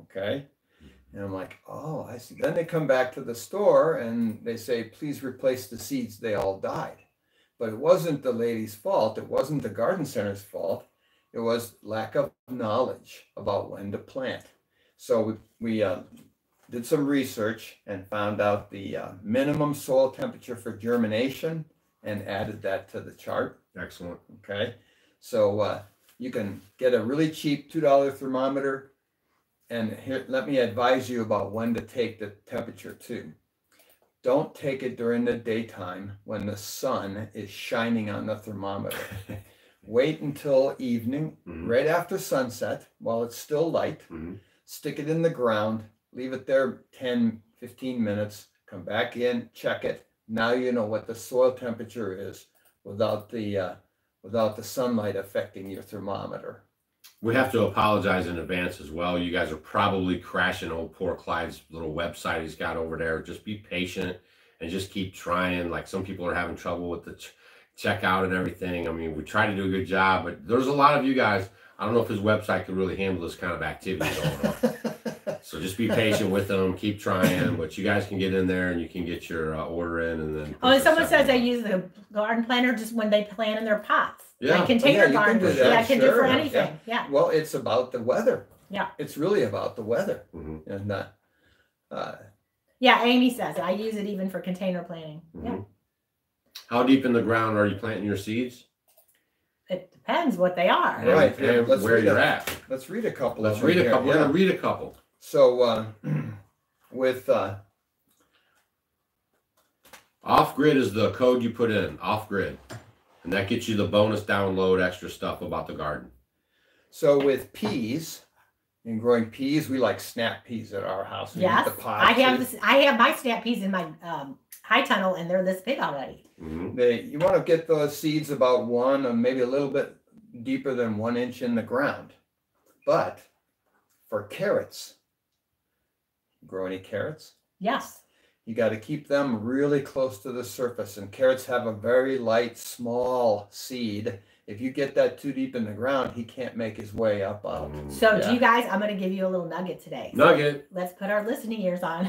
Okay? And I'm like, oh, I see. Then they come back to the store, and they say, please replace the seeds. They all died. But it wasn't the lady's fault. It wasn't the garden center's fault. It was lack of knowledge about when to plant. So we did some research and found out the minimum soil temperature for germination and added that to the chart. Excellent. Okay. So you can get a really cheap $2 thermometer. And here, let me advise you about when to take the temperature too. Don't take it during the daytime when the sun is shining on the thermometer. Wait until evening, right after sunset, while it's still light. Stick it in the ground, leave it there 10, 15 minutes, come back in, check it. Now you know what the soil temperature is without the sunlight affecting your thermometer. We have to apologize in advance as well. You guys are probably crashing old poor Clyde's little website he's got over there. Just be patient and just keep trying. Like, some people are having trouble with the checkout and everything. I mean, we try to do a good job, but there's a lot of you guys. I don't know if his website could really handle this kind of activity going on. So just be patient with them. Keep trying. But you guys can get in there and you can get your order in. And then someone says they use the garden planner just when they plant in their pots. Yeah. Like container garden. Yeah, I can do for anything. Yeah. Well, it's about the weather. Yeah. It's really about the weather. Mm-hmm. And yeah, Amy says I use it even for container planting. Mm-hmm. Yeah. How deep in the ground are you planting your seeds? It depends what they are. Right. And where you're at. Let's read a couple. We're going to read a couple. So with off-grid is the code you put in, off-grid. And that gets you the bonus download, extra stuff about the garden. So with peas, and growing peas, we like snap peas at our house. Yes. I have my snap peas in my high tunnel, and they're this big already. Mm-hmm. You want to get those seeds about one, or maybe a little bit deeper than 1 inch in the ground. But for carrots, grow any carrots? Yes. You got to keep them really close to the surface, and carrots have a very light, small seed. If you get that too deep in the ground, he can't make his way up. So yeah. Do you guys, I'm going to give you a little nugget today. Nugget. Let's put our listening ears on.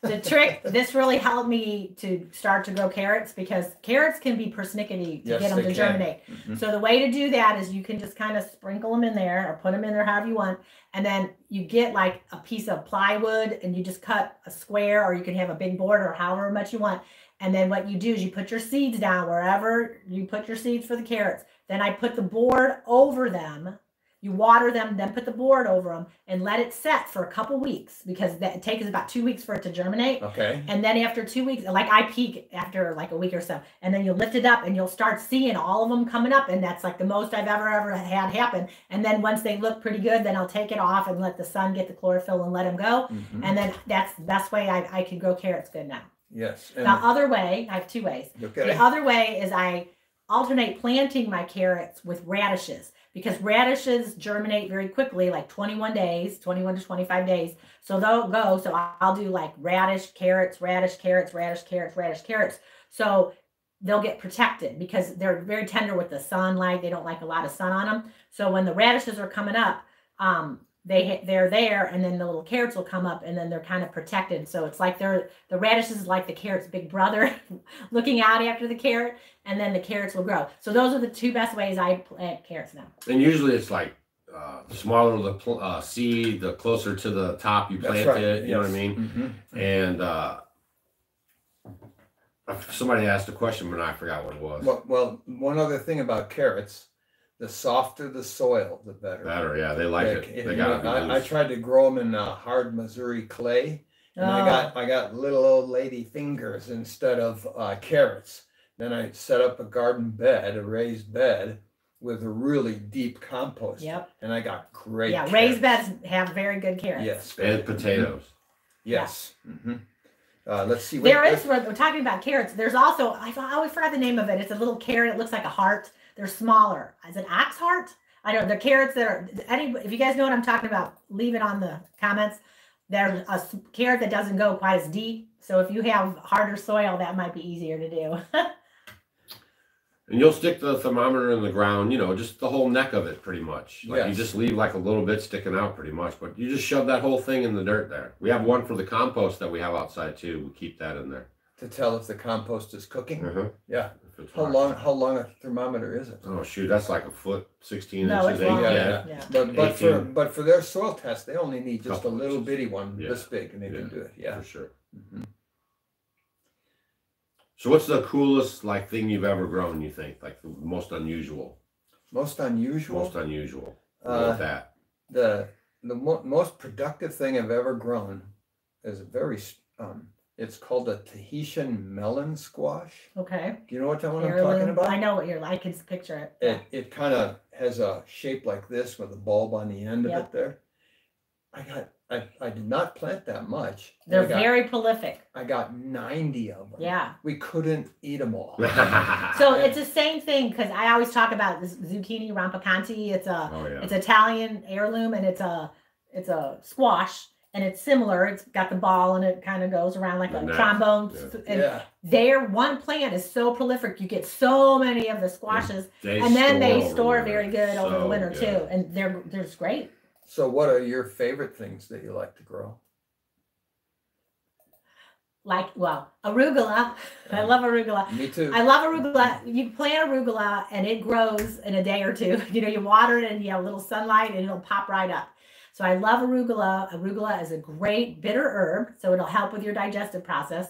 The trick, this really helped me to start to grow carrots, because carrots can be persnickety to get them to germinate. Mm-hmm. So the way to do that is you can just kind of sprinkle them in there or put them in there however you want. And then you get like a piece of plywood and you just cut a square, or you can have a big board or however much you want. And then what you do is you put your seeds down wherever you put your seeds for the carrots. Then I put the board over them. You water them, then put the board over them and let it set for a couple weeks, because it takes about 2 weeks for it to germinate. Okay. And then after 2 weeks, like I peak after like a week or so, and then you lift it up and you'll start seeing all of them coming up. And that's like the most I've ever had happen. And then once they look pretty good, then I'll take it off and let the sun get the chlorophyll and let them go. Mm-hmm. And then that's the best way I can grow carrots good now. Yes. And the other way, I have two ways. Okay. The other way is I alternate planting my carrots with radishes, because radishes germinate very quickly, like 21 to 25 days. So they'll go. So I'll do like radish, carrots, radish, carrots, radish, carrots, radish, carrots. So they'll get protected because they're very tender with the sunlight. They don't like a lot of sun on them. So when the radishes are coming up, they're there, and then the little carrots will come up, and then they're kind of protected. So it's like the radishes is like the carrot's big brother looking out after the carrot, and then the carrots will grow. So those are the two best ways I plant carrots now. And usually it's like the smaller the seed, the closer to the top you plant it. You know what I mean? Mm-hmm. And somebody asked a question, but I forgot what it was. Well, one other thing about carrots. The softer the soil, the better. Better, yeah. They like it. They got it. I tried to grow them in hard Missouri clay, and I got little old lady fingers instead of carrots. Then I set up a garden bed, a raised bed, with a really deep compost. Yep. And I got great. Yeah, raised beds have very good carrots. Yes, and potatoes. Mm-hmm. Yes. Yeah. Mm-hmm. Let's see. We're talking about carrots. There's also, I always forgot the name of it. It's a little carrot. It looks like a heart. They're smaller. Is it ox heart? I don't know. They're carrots that are, if you guys know what I'm talking about, leave it on the comments. There's a carrot that doesn't go quite as deep. So if you have harder soil, that might be easier to do. And you'll stick the thermometer in the ground, you know, just the whole neck of it pretty much. Like you just leave like a little bit sticking out pretty much, but you just shove that whole thing in the dirt there. We have one for the compost that we have outside too. We keep that in there. To tell if the compost is cooking? Mm-hmm. Yeah. How long a thermometer is it? Oh, shoot. That's like a foot, 16 inches. It's long. Yeah. But for their soil test, they only need just a little bitty one this big, and they can do it. Yeah, for sure. Mm-hmm. So what's the coolest like thing you've ever grown, you think? Like the most unusual? Most unusual? Most unusual. The most productive thing I've ever grown is a very... it's called a Tahitian melon squash. Okay. Do you know what I'm talking about? I know what you're like. I can picture it. It kind of has a shape like this with a bulb on the end of it there. I got I did not plant that much. They're very prolific. I got 90 of them. Yeah. We couldn't eat them all. So it's the same thing, because I always talk about this zucchini rampicanti. It's a it's Italian heirloom, and it's a squash, and it's similar. It's got the ball, and it kind of goes around like a trombone. Yeah. And their one plant is so prolific. You get so many of the squashes, and then they store very good over the winter too, and they're just great. So what are your favorite things that you like to grow? Like, well, arugula. I love arugula. Me too. I love arugula. You plant arugula and it grows in a day or two. You know, you water it and you have a little sunlight and it'll pop right up. So I love arugula. Arugula is a great bitter herb, so it'll help with your digestive process.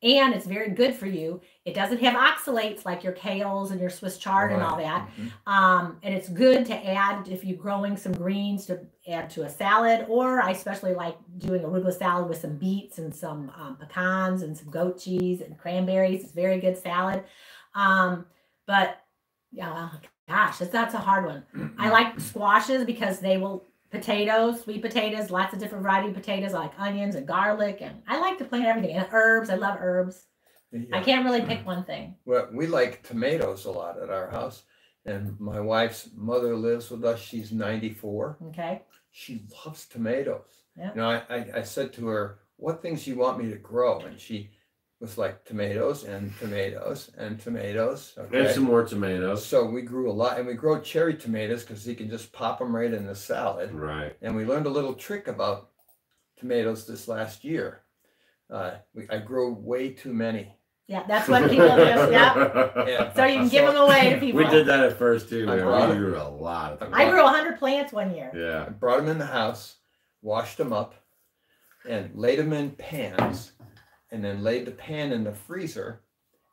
And it's very good for you. It doesn't have oxalates like your kales and your Swiss chard and all that. And it's good to add, if you're growing some greens, to add to a salad. Or I especially like doing arugula salad with some beets and some pecans and some goat cheese and cranberries. It's a very good salad. But yeah, gosh, that's a hard one. I like squashes because they will... Potatoes, sweet potatoes, lots of different variety of potatoes. I like onions and garlic, and I like to plant everything. And herbs, I love herbs. Yeah. I can't really pick one thing. Well, we like tomatoes a lot at our house, and my wife's mother lives with us. She's 94. Okay. She loves tomatoes. Yeah. You know, I said to her, "What things do you want me to grow?" And she was like, "Tomatoes and tomatoes and tomatoes." Okay. And some more tomatoes. So we grew a lot, and we grow cherry tomatoes because you can just pop them right in the salad. Right. And we learned a little trick about tomatoes this last year. I grow way too many. Yeah, that's what people do. Yeah. So you can give them away to people. We did that at first too. We grew a lot of them. I grew 100 plants one year. Yeah. I brought them in the house, washed them up, and laid them in pans. And then laid the pan in the freezer,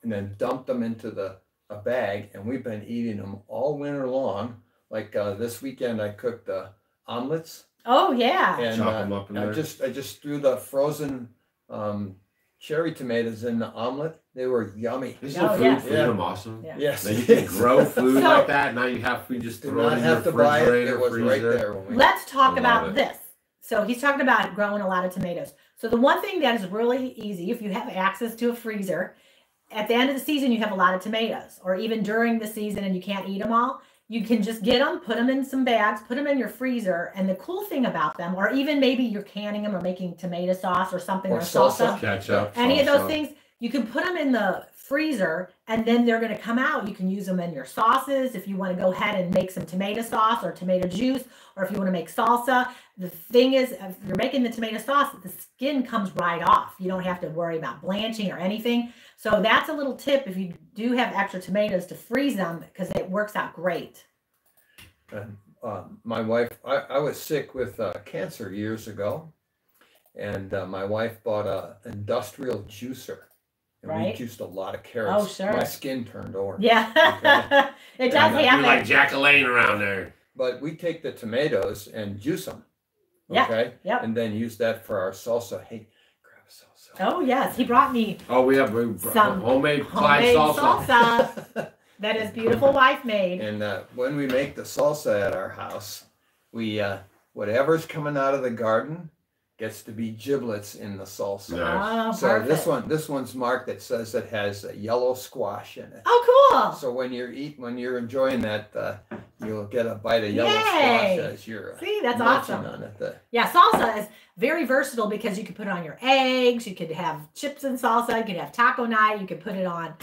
and then dumped them into a bag. And we've been eating them all winter long. Like this weekend, I cooked omelets. Oh yeah, and chop them up in there. I just threw the frozen cherry tomatoes in the omelet. They were yummy. This is food freedom, awesome. Yeah. Yes, now you can grow food like that. Now you have to just throw it in your refrigerator. It was right there. Let's talk about this. So he's talking about growing a lot of tomatoes. So the one thing that is really easy, if you have access to a freezer, at the end of the season, you have a lot of tomatoes, or even during the season and you can't eat them all, you can just get them, put them in some bags, put them in your freezer. And the cool thing about them, or even maybe you're canning them or making tomato sauce or something, or salsa, ketchup, any of those things, you can put them in the freezer and then they're going to come out. You can use them in your sauces if you want to go ahead and make some tomato sauce or tomato juice, or if you want to make salsa. The thing is, if you're making the tomato sauce, the skin comes right off. You don't have to worry about blanching or anything. So that's a little tip, if you do have extra tomatoes, to freeze them, because it works out great. And my wife, I was sick with cancer years ago, and my wife bought an industrial juicer. And we juiced a lot of carrots. Oh, sure. My skin turned orange. Yeah. Okay. It does happen. You're like Jack-o'-lantern around there. But we take the tomatoes and juice them. Okay? Yeah. Yep. And then use that for our salsa. Hey, grab salsa. Oh, yes. He brought me some homemade Clyde salsa. That his beautiful wife made. And when we make the salsa at our house, we whatever's coming out of the garden gets to be giblets in the salsa. Nice. Oh, so perfect. this one's marked that says it has a yellow squash in it. Oh, cool! So when you're enjoying that, you'll get a bite of yellow squash as you're that's awesome. On it. Yeah, salsa is very versatile because you can put it on your eggs. You could have chips and salsa. You could have taco night. You could put it on,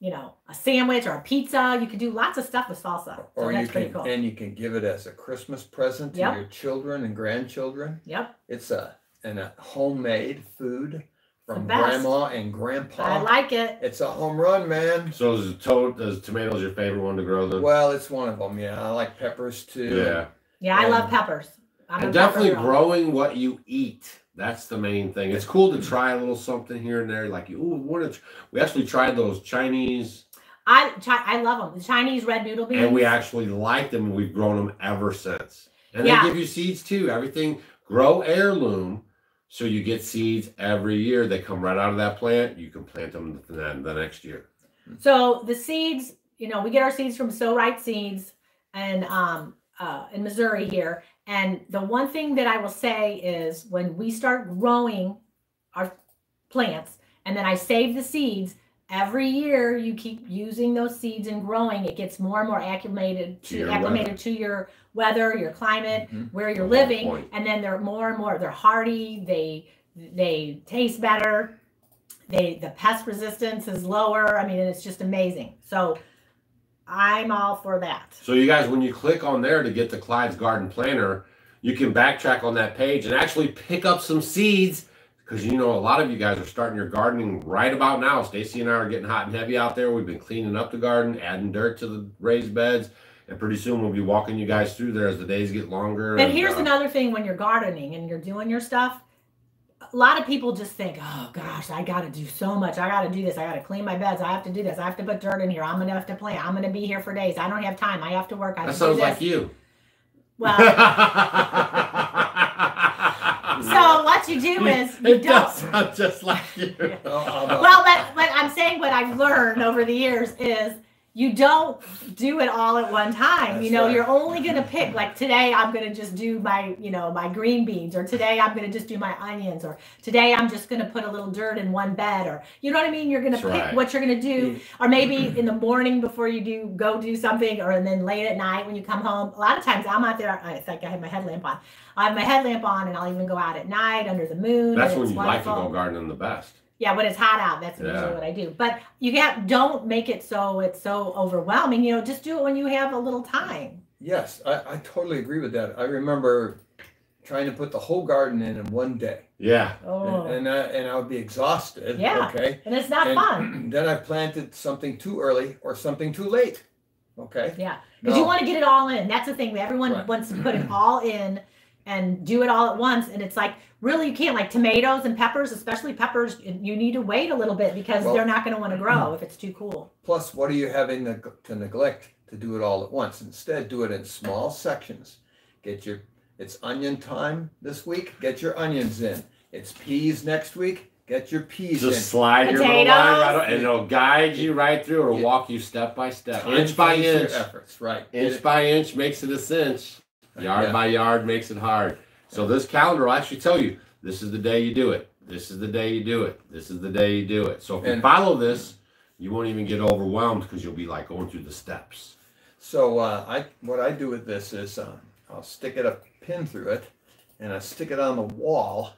you know, a sandwich or a pizza. You can do lots of stuff with salsa. So or that's pretty cool. And you can give it as a Christmas present to your children and grandchildren. Yep. It's a homemade food from grandma and grandpa. I like it. It's a home run, man. So is tomatoes your favorite one to grow then? Well, it's one of them. Yeah, I like peppers too. Yeah. Yeah, I love peppers. And definitely growing what you eat. That's the main thing. It's cool to try a little something here and there. Like, we actually tried those Chinese. I love them. The Chinese red noodle beans. And we actually like them, and we've grown them ever since. And they give you seeds too. Everything, grow heirloom, so you get seeds every year. They come right out of that plant. You can plant them the next year. So the seeds, you know, we get our seeds from Right Seeds and in Missouri here. And the one thing that I will say is when we start growing our plants and then I save the seeds, every year you keep using those seeds and growing, it gets more and more acclimated to your weather, your climate, where you're living. And then they're more and more, they're hardy, they taste better, the pest resistance is lower. I mean, and it's just amazing. So I'm all for that. So you guys, when you click on there to get the Clyde's Garden Planner, you can backtrack on that page and actually pick up some seeds, because you know a lot of you guys are starting your gardening right about now. Stacy and I are getting hot and heavy out there. We've been cleaning up the garden, adding dirt to the raised beds, and pretty soon we'll be walking you guys through there as the days get longer. And here's another thing when you're gardening and you're doing your stuff. A lot of people just think, oh gosh, I got to do so much. I got to do this. I got to clean my beds. I have to do this. I have to put dirt in here. I'm going to have to plant. I'm going to be here for days. I don't have time. I have to work. I have to do this. That sounds like you. Well, so what you do is you don't sound just like you. Well, but I'm saying what I've learned over the years is you don't do it all at one time. That's right. You're only going to pick, like today I'm going to just do my, my green beans, or today I'm going to just do my onions, or today I'm just going to put a little dirt in one bed, or you know what I mean? You're going to pick what you're going to do, or maybe in the morning before you go do something, or and then late at night when you come home. A lot of times I'm out there, it's like I have my headlamp on. I have my headlamp on and I'll even go out at night under the moon. That's when you like to go gardening the best. Yeah, when it's hot out, that's usually what I do. But don't make it so it's so overwhelming. Just do it when you have a little time. Yes, I totally agree with that. I remember trying to put the whole garden in one day. Yeah. Oh. And I would be exhausted. Yeah. Okay. And it's not fun. Then I planted something too early or something too late. Okay. Yeah, because you want to get it all in. That's the thing. Everyone wants to put it all in and do it all at once, and it's like, really, you can't. Like tomatoes and peppers, especially peppers, you need to wait a little bit because they're not going to want to grow if it's too cool. Plus, what are you having to neglect to do it all at once? Instead, do it in small sections. It's onion time this week, get your onions in. It's peas next week, get your peas in. Just slide your little line right on, and it'll guide you right through, or walk you step by step, inch by inch. Inch by inch makes it a cinch. Yard by yard makes it hard. So this calendar will actually tell you, this is the day you do it. This is the day you do it. This is the day you do it. So if you follow this, you won't even get overwhelmed because you'll be like going through the steps. So what I do with this is I'll stick a pin through it, and I stick it on the wall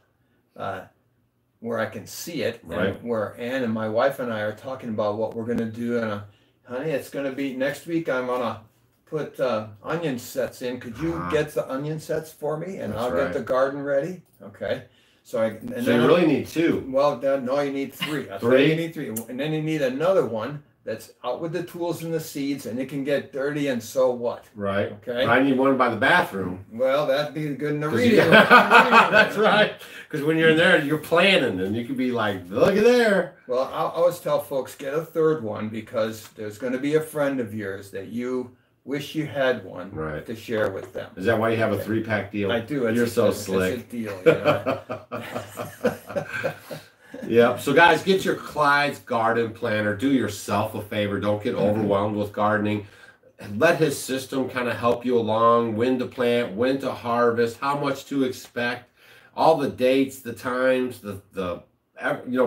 where I can see it. Right. And where Ann and my wife and I are talking about what we're going to do. And honey, it's going to be next week. I'm on a put onion sets in. Could you get the onion sets for me? And I'll get the garden ready. Okay. So you really need two. Well, no, you need three. You need three. And then you need another one that's out with the tools and the seeds, and it can get dirty, and so what? Right. Okay. I need one by the bathroom. Well, that'd be good in the reading room. That's right. Because when you're in there, you're planning, and you can be like, look at there. Well, I always tell folks, get a third one, because there's going to be a friend of yours that you wish you had one to share with them. Is that why you have a 3-pack deal? I do. You're so slick. It's a deal. Yep. So guys, get your Clyde's Garden Planner. Do yourself a favor. Don't get overwhelmed with gardening. Let his system kind of help you along. When to plant, when to harvest, how much to expect, all the dates, the times, the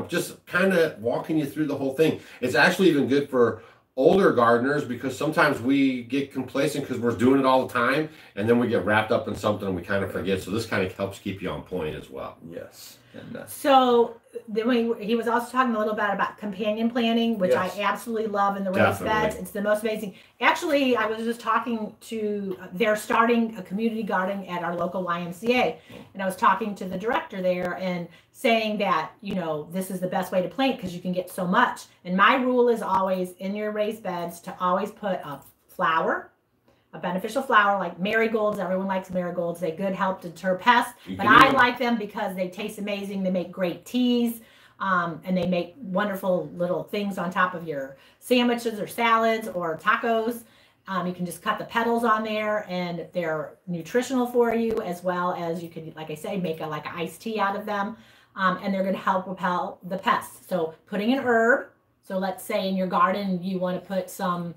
just kind of walking you through the whole thing. It's actually even good for older gardeners, because sometimes we get complacent because we're doing it all the time, and then we get wrapped up in something and we kind of forget. So this kind of helps keep you on point as well. Yes. And, so then he was also talking a little bit about companion planting, which I absolutely love in the raised beds. It's the most amazing. Actually, I was just talking to, they're starting a community garden at our local YMCA, and I was talking to the director there and saying that, this is the best way to plant because you can get so much. And my rule is always in your raised beds to always put a flower, a beneficial flower, like marigolds. Everyone likes marigolds. They help deter pests, but I like them because they taste amazing. They make great teas, and they make wonderful little things on top of your sandwiches or salads or tacos. You can just cut the petals on there, and they're nutritional for you, as well as you could, like I say, make like an iced tea out of them, and they're going to help repel the pests. So putting an herb. So let's say in your garden, you want to put some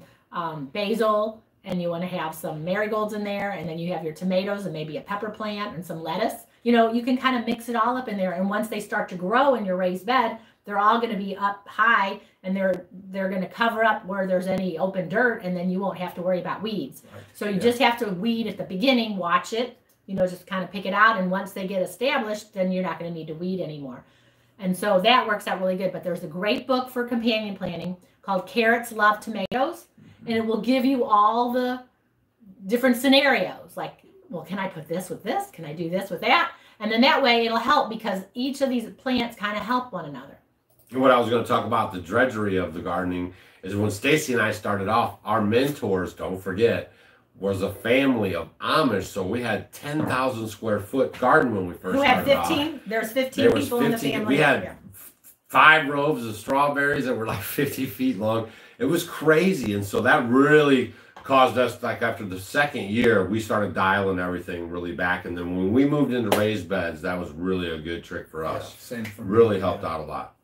basil and you want to have some marigolds in there, and then you have your tomatoes and maybe a pepper plant and some lettuce. You know, you can kind of mix it all up in there, and once they start to grow in your raised bed, they're all going to be up high, and they're going to cover up where there's any open dirt, and then you won't have to worry about weeds. Right. So you just have to weed at the beginning, watch it, you know, just kind of pick it out, and once they get established, then you're not going to need to weed anymore. And so that works out really good. But there's a great book for companion planting called Carrots Love Tomatoes, and it will give you all the different scenarios. Like, well, can I put this with this? Can I do this with that? And then that way it'll help, because each of these plants kind of help one another. And what I was going to talk about, the drudgery of the gardening, is when Stacy and I started off, our mentors, don't forget, was a family of Amish, so we had 10,000 square foot garden when we first started off. We had 15. There's 15 people in the family. We had 5 rows of strawberries that were like 50 feet long. It was crazy, and so that really caused us, like after the second year, we started dialing everything really back, and then when we moved into raised beds, that was really a good trick for us. Yeah, same for me. Really helped out a lot.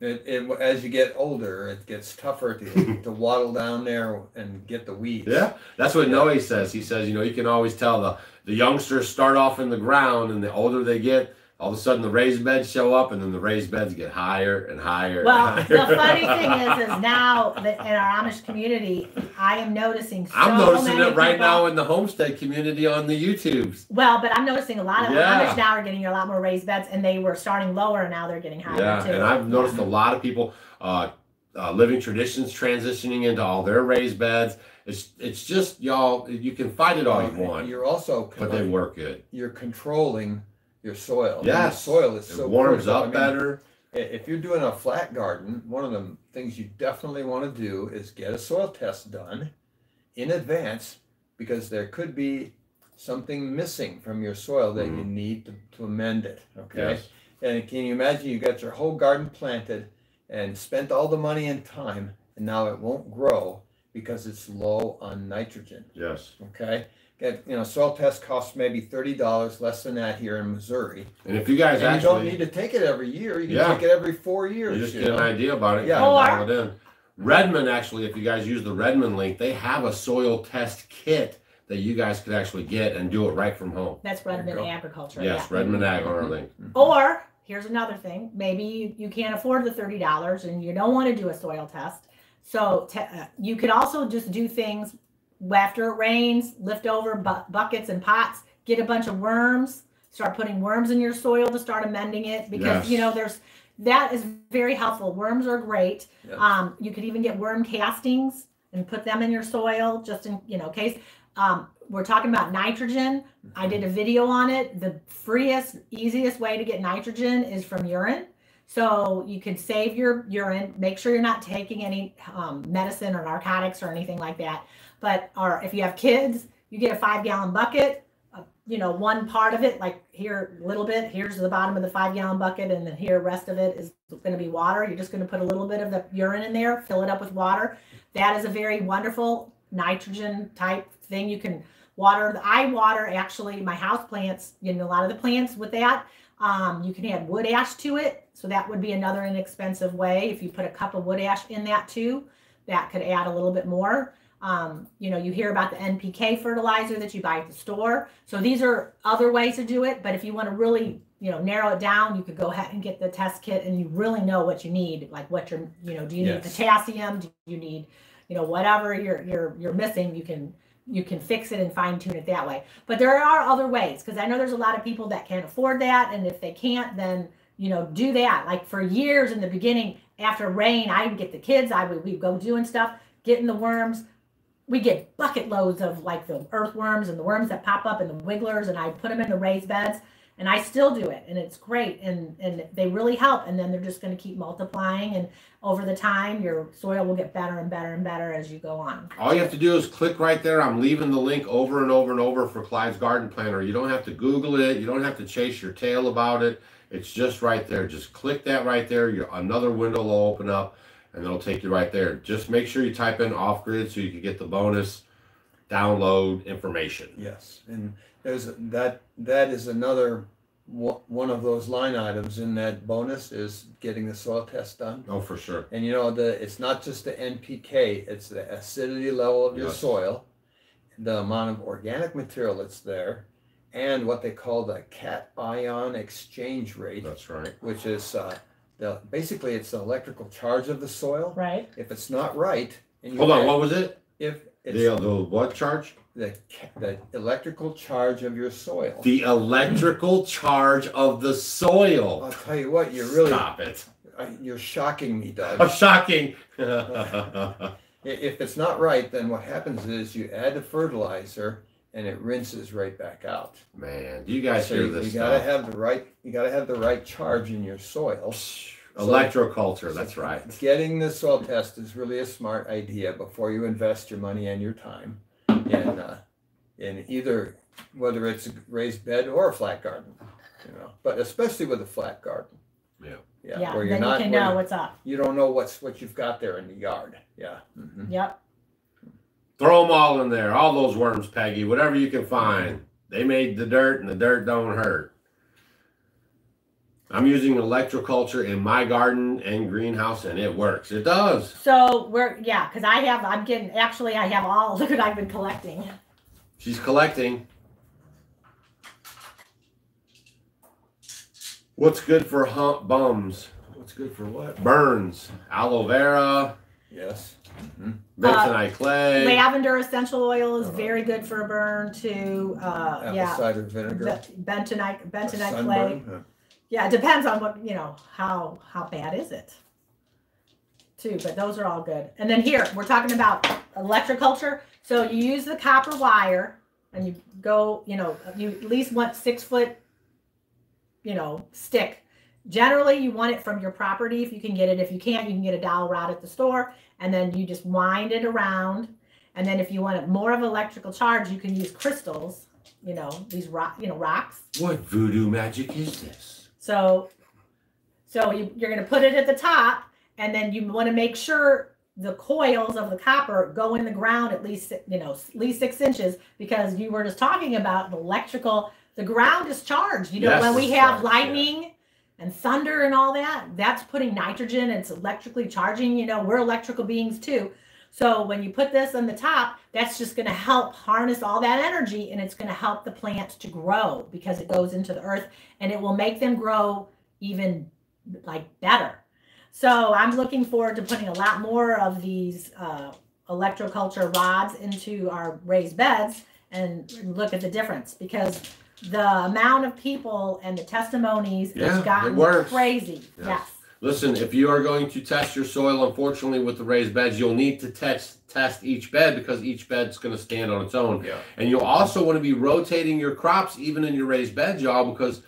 As you get older, it gets tougher to waddle down there and get the weeds. Yeah, that's what Noe says. He says, you know, you can always tell the youngsters start off in the ground, and the older they get, all of a sudden the raised beds show up, and then the raised beds get higher and higher. Well, and higher. The funny thing is now that in our Amish community, I am noticing so many right people, now in the homestead community on the YouTubes. Well, but I'm noticing a lot of Amish now are getting a lot more raised beds, and they were starting lower, and now they're getting higher too. And I've noticed a lot of people, Living Traditions transitioning into all their raised beds. It's just, y'all, you can fight it all you want. You're also, but they work good. You're controlling your soil. Yeah, soil is so warms up better. If you're doing a flat garden, one of the things you definitely want to do is get a soil test done in advance, because there could be something missing from your soil that you need to amend it. Okay. Yes. And can you imagine you got your whole garden planted and spent all the money and time, and now it won't grow because it's low on nitrogen. Yes. Okay. Get, you know, soil test costs maybe $30, less than that here in Missouri. And if you guys actually, you don't need to take it every year. You can take it every 4 years. You just get an idea about it. Yeah. Dial it in. Redmond, actually, if you guys use the Redmond link, they have a soil test kit that you guys could actually get and do it right from home. That's Redmond Agriculture. Yes, Redmond Ag on our link. Or, here's another thing. Maybe you can't afford the $30 and you don't want to do a soil test. So you could also just do things after it rains, lift over buckets and pots, get a bunch of worms, start putting worms in your soil to start amending it, because you know, there's, that is very helpful. Worms are great. You could even get worm castings and put them in your soil, just in, you know, case. We're talking about nitrogen. I did a video on it. The freest, easiest way to get nitrogen is from urine. So you can save your urine, make sure you're not taking any medicine or narcotics or anything like that. But or if you have kids, you get a 5-gallon bucket, you know, one part of it, like here, a little bit, here's the bottom of the 5-gallon bucket, and then here, rest of it is going to be water. You're just going to put a little bit of the urine in there, fill it up with water. That is a very wonderful nitrogen type thing. You can water, I water actually my house plants, you know, a lot of the plants with that. You can add wood ash to it. So that would be another inexpensive way. If you put a cup of wood ash in that too, that could add a little bit more. You know, you hear about the NPK fertilizer that you buy at the store. So these are other ways to do it. But if you want to really, you know, narrow it down, you could go ahead and get the test kit, and you really know what you need. Like what you're, you know, do you need potassium? Do you need, you know, whatever you're missing, you can fix it and fine tune it that way. But there are other ways, because I know there's a lot of people that can't afford that. And if they can't, then, you know, do that. Like for years in the beginning, after rain, I would get the kids, we'd go doing stuff, getting the worms. We get bucket loads of like the earthworms and the worms that pop up and the wigglers, and I put them in the raised beds, and I still do it, and it's great, and they really help. And then they're just going to keep multiplying, and over the time your soil will get better and better and better as you go on. All you have to do is click right there. I'm leaving the link over and over and over for Clyde's Garden Planner. You don't have to Google it. You don't have to chase your tail about it. It's just right there. Just click that right there. Another window will open up, and it'll take you right there. Just make sure you type in off grid so you can get the bonus download information. Yes, and that is another one of those line items in that bonus is getting the soil test done. Oh, for sure. And you know, it's not just the NPK, it's the acidity level of your soil, the amount of organic material that's there, and what they call the cation exchange rate. That's right. Which is basically it's the electrical charge of the soil. Right. If it's not right. And you what was it? If it's the what charge? The electrical charge of your soil. The electrical charge of the soil. I'll tell you what, you're really... Stop it. You're shocking me, Doug. I'm shocking. If it's not right, then what happens is you add the fertilizer and it rinses right back out. Man, do you guys hear this stuff? Gotta have the right, you got to have the right charge in your soil. So electroculture, that's right. Getting the soil test is really a smart idea before you invest your money and your time. In either, whether it's a raised bed or a flat garden, you know, but especially with a flat garden. Yeah. Yeah. Where you're not, you can know what's up. You don't know what you've got there in the yard. Yeah. Mm-hmm. Yep. Throw them all in there. All those worms, Peggy, whatever you can find. They made the dirt and the dirt don't hurt. I'm using electroculture in my garden and greenhouse, and it works. It does. So because I have all, look what I've been collecting. She's collecting. What's good for hump bums? What's good for what? Burns. Aloe vera. Yes. Mm-hmm. Bentonite clay. Lavender essential oil is very good for a burn too. Apple cider vinegar. Bentonite clay. Huh. Yeah, it depends on what, you know, how bad is it too, but those are all good. And then here, we're talking about electroculture. So you use the copper wire and you go, you know, you at least want 6-foot, you know, stick. Generally, you want it from your property if you can get it. If you can't, you can get a dowel rod at the store, and then you just wind it around. And then if you want it more of electrical charge, you can use crystals, you know, these rocks. What voodoo magic is this? So you're going to put it at the top, and then you want to make sure the coils of the copper go in the ground at least, you know, at least 6 inches, because you were just talking about the electrical, the ground is charged. You know, when we have lightning and thunder and all that, that's putting nitrogen, it's electrically charging, you know, we're electrical beings too. So when you put this on the top, that's just going to help harness all that energy, and it's going to help the plants to grow because it goes into the earth, and it will make them grow even like better. So I'm looking forward to putting a lot more of these electroculture rods into our raised beds and look at the difference, because the amount of people and the testimonies has gotten crazy. Yes. Listen, if you are going to test your soil, unfortunately, with the raised beds, you'll need to test each bed, because each bed's going to stand on its own. Yeah. And you'll also want to be rotating your crops, even in your raised bed, y'all, because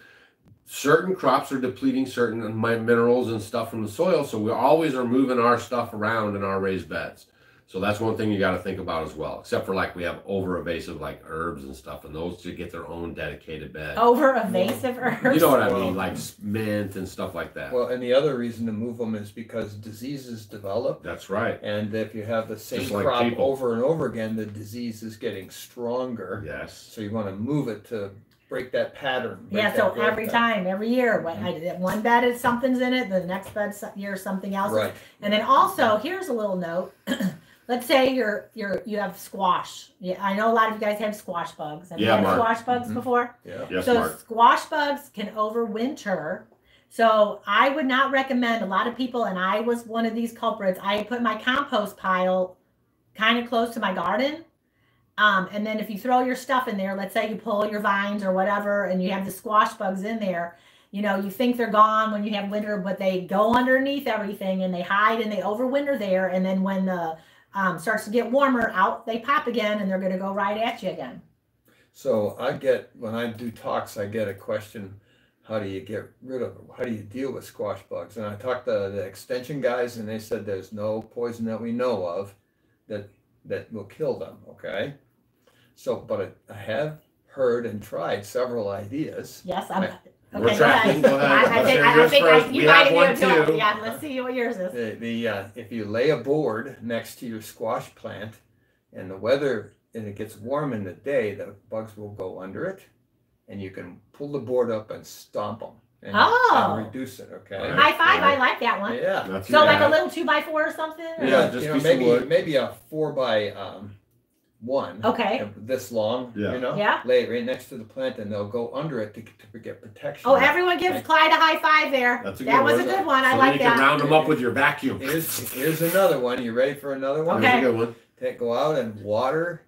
certain crops are depleting certain minerals and stuff from the soil. So we always are moving our stuff around in our raised beds. So that's one thing you got to think about as well, except for like we have over-invasive like herbs and stuff, and those should get their own dedicated bed. Over-invasive herbs? You know what I mean, like mint and stuff like that. Well, and the other reason to move them is because diseases develop. That's right. And if you have the same crop over and over again, the disease is getting stronger. Yes. So you want to move it to break that pattern. Yeah, so every time, every year, one bed is something's in it, the next bed year something else. Right. And then also, here's a little note. Let's say you have squash. Yeah, I know a lot of you guys have squash bugs. Have you had squash bugs before? Yeah. Yes, so squash bugs can overwinter. So I would not recommend, a lot of people, and I was one of these culprits, I put my compost pile kind of close to my garden. And then if you throw your stuff in there, let's say you pull your vines or whatever, and you have the squash bugs in there, you know, you think they're gone when you have winter, but they go underneath everything and they hide and they overwinter there. And then when the starts to get warmer, out they pop again, and they're going to go right at you again. So when I do talks, I get a question, how do you deal with squash bugs? And I talked to the extension guys, and they said there's no poison that we know of that will kill them. Okay. So, but I have heard and tried several ideas. Yes, we're tracking. I think you might have one too. Yeah, let's see what yours is. If you lay a board next to your squash plant, and it gets warm in the day, the bugs will go under it, and you can pull the board up and stomp them. And, and reduce it, okay? High five, I like that one. Yeah. That's so like a little 2x4 or something? Or? Yeah, just maybe a 4x1. Okay. This long, you know? Yeah. Lay it right next to the plant and they'll go under it to get protection. Oh, everyone gives Clyde a high five there. That's a good one. That was a good one. I like that. You can round them up with your vacuum. Here's another one. You ready for another one? Okay. Here's a good one. Go out and water.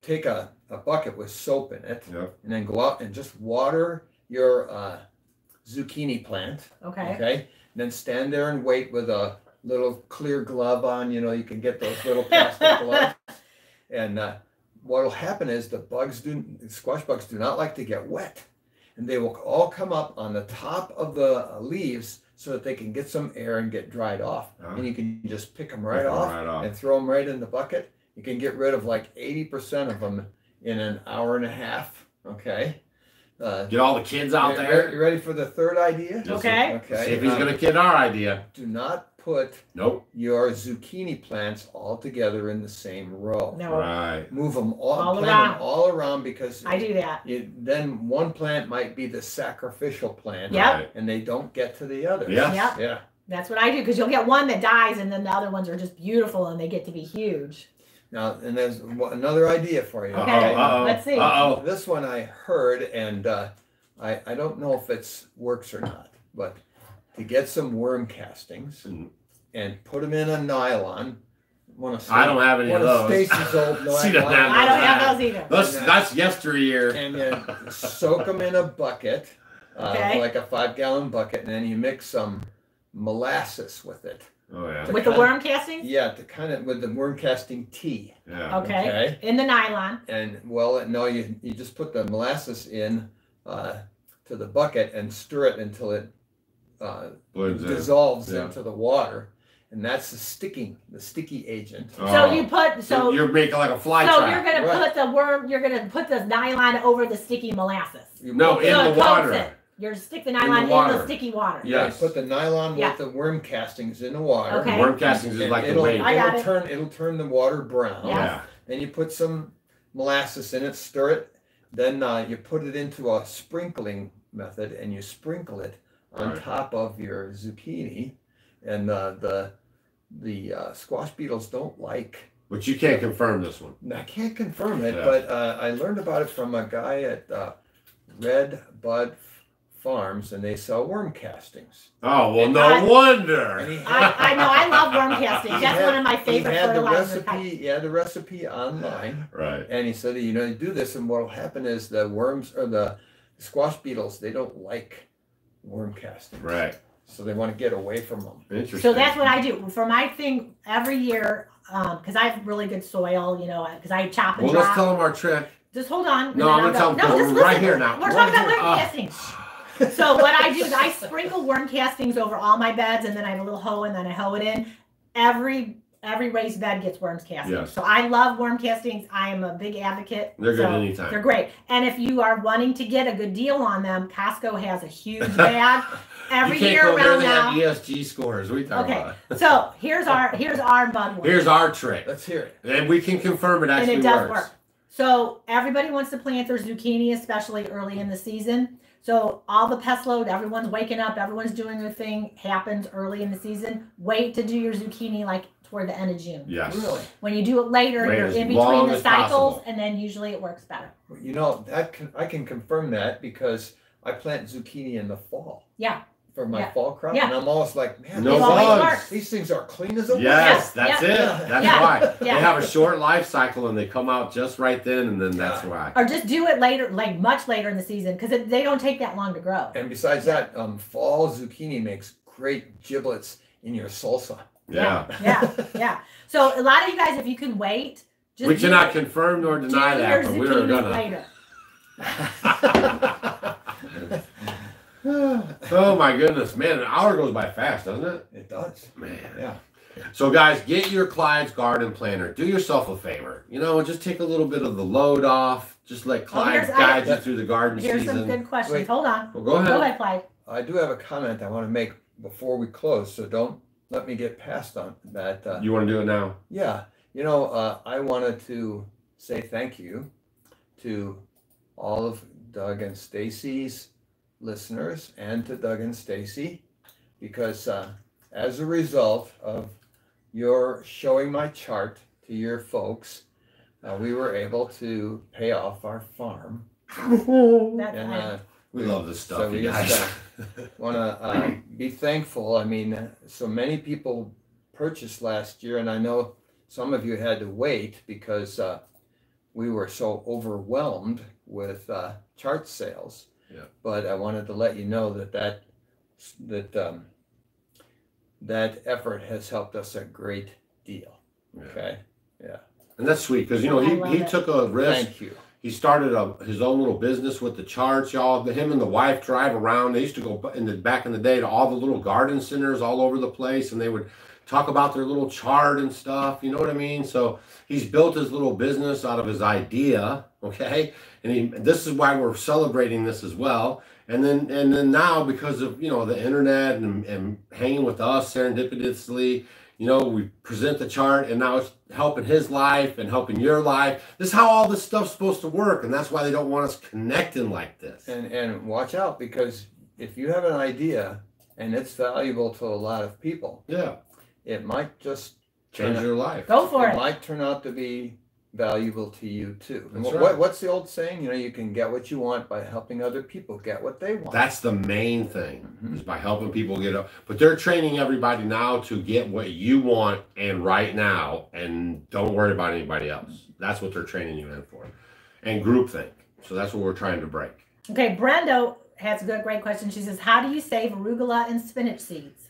Take a bucket with soap in it. Yep. And then go out and just water your... zucchini plant. Okay. Okay. And then stand there and wait with a little clear glove on. You know, you can get those little plastic gloves. And what will happen is the bugs squash bugs do not like to get wet. And they will all come up on the top of the leaves so that they can get some air and get dried off. And you can just pick them right off and throw them right in the bucket. You can get rid of like 80% of them in an hour and a half. Okay. Get all the kids out there. You ready for the third idea? Okay. Okay. See if he's going to kid our idea. Do not put your zucchini plants all together in the same row. No. Right. Move them all around. Them all around because I do that. Then one plant might be the sacrificial plant. Yep. And they don't get to the other. Yes. Yep. Yeah. That's what I do because you'll get one that dies and then the other ones are just beautiful and they get to be huge. Now, and there's another idea for you. Okay, let's see. This one I heard, and I don't know if it works or not, but to get some worm castings and put them in a nylon. I don't have any of those. Stacy's old nylon. I don't have those either. That's yesteryear. And then soak them in a bucket, like a 5-gallon bucket, and then you mix some molasses with it. Oh, yeah. With the worm casting? Yeah, with the worm casting tea. Yeah. Okay. In the nylon. And you just put the molasses in to the bucket and stir it until it dissolves into the water. And that's the sticky agent. Oh. So you put you're making like a fly trap. So you're gonna put the worm, you're gonna put the nylon over the sticky molasses. In the water. You stick the nylon in the sticky water. Yes. Put the nylon with the worm castings in the water. Okay. Worm castings is like the wave. It'll turn the water brown. Yeah. Then you put some molasses in it, stir it. Then you put it into a sprinkling method, and you sprinkle it on top of your zucchini. And the squash beetles don't like. But you can't confirm this one. I can't confirm it, but I learned about it from a guy at Red Bud Farms, and they sell worm castings. Oh, well, no wonder. I know. I love worm castings. That's one of my favorite fertilizer types. Yeah, the recipe online. Right. And he said, you know, you do this, and what will happen is the worms or the squash beetles, they don't like worm castings. Right. So they want to get away from them. Interesting. So that's what I do. For my thing, every year, because I have really good soil, you know, because I chop and drop. Well, let's tell them our trick. Just hold on. No, I'm going to tell them. No, just listen. Right here now. We're talking about worm castings. So what I do is I sprinkle worm castings over all my beds, and then I have a little hoe, and then I hoe it in. Every raised bed gets worm castings. Yes. So I love worm castings. I am a big advocate. They're good anytime. They're great. And if you are wanting to get a good deal on them, Costco has a huge bag every year around now. You can't go there, they have ESG scores. We talk about it. So here's our bud one. Here's our trick. Let's hear it, and we can confirm it actually works. And it does work. So everybody wants to plant their zucchini, especially early in the season. So all the pest load, everyone's waking up, everyone's doing their thing, happens early in the season. Wait to do your zucchini like toward the end of June. Yes. Really. When you do it later, you're in between the cycles, and then usually it works better. You know, I can confirm that because I plant zucchini in the fall. Yeah. For my fall crop, and I'm always like, man, no bugs. These things are clean as a Yes, that's it. That's why they have a short life cycle, and they come out just right then, and then that's why. Or just do it later, like much later in the season, because they don't take that long to grow. And besides that, fall zucchini makes great giblets in your salsa. Yeah, yeah, So a lot of you guys, if you can wait, just we cannot confirm nor deny that, but we're gonna. Oh my goodness, man, an hour goes by fast, doesn't it? It does. Man. Yeah. So guys, get your Clyde's Garden Planner. Do yourself a favor. You know, just take a little bit of the load off. Just let Clyde guide you through the garden season. Here's some good questions. Wait, hold on. Well, go ahead. Go ahead, Clyde. I do have a comment I want to make before we close, so don't let me get past on that. You want to do it now? Yeah. You know, I wanted to say thank you to all of Doug and Stacy's listeners and to Doug and Stacy, because as a result of your showing my chart to your folks, we were able to pay off our farm. And, we love this stuff, so you guys. Want to be thankful. I mean, so many people purchased last year, and I know some of you had to wait because we were so overwhelmed with chart sales. Yeah. But I wanted to let you know that that effort has helped us a great deal. Yeah. Okay. Yeah. And that's sweet because, you know, he took a risk. Thank you. He started his own little business with the charts, y'all. Him and the wife drive around. They used to go back in the day to all the little garden centers all over the place, and they would talk about their little chart and stuff. You know what I mean? So he's built his little business out of his idea, okay? And this is why we're celebrating this as well. And then now, because of, you know, the internet and hanging with us serendipitously, you know, we present the chart, and now it's helping his life and helping your life. This is how all this stuff's supposed to work, and that's why they don't want us connecting like this. And watch out, because if you have an idea and it's valuable to a lot of people, yeah, it might just change your life. Go for it. It might turn out to be valuable to you too. And what's the old saying? You know, you can get what you want by helping other people get what they want. That's the main thing, is by helping people get up. But they're training everybody now to get what you want and right now, and don't worry about anybody else. That's what they're training you in for. And groupthink. So that's what we're trying to break. Okay, Brando has a great question. She says, how do you save arugula and spinach seeds?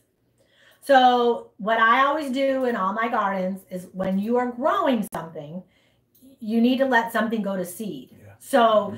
So what I always do in all my gardens is when you are growing something, you need to let something go to seed. Yeah. So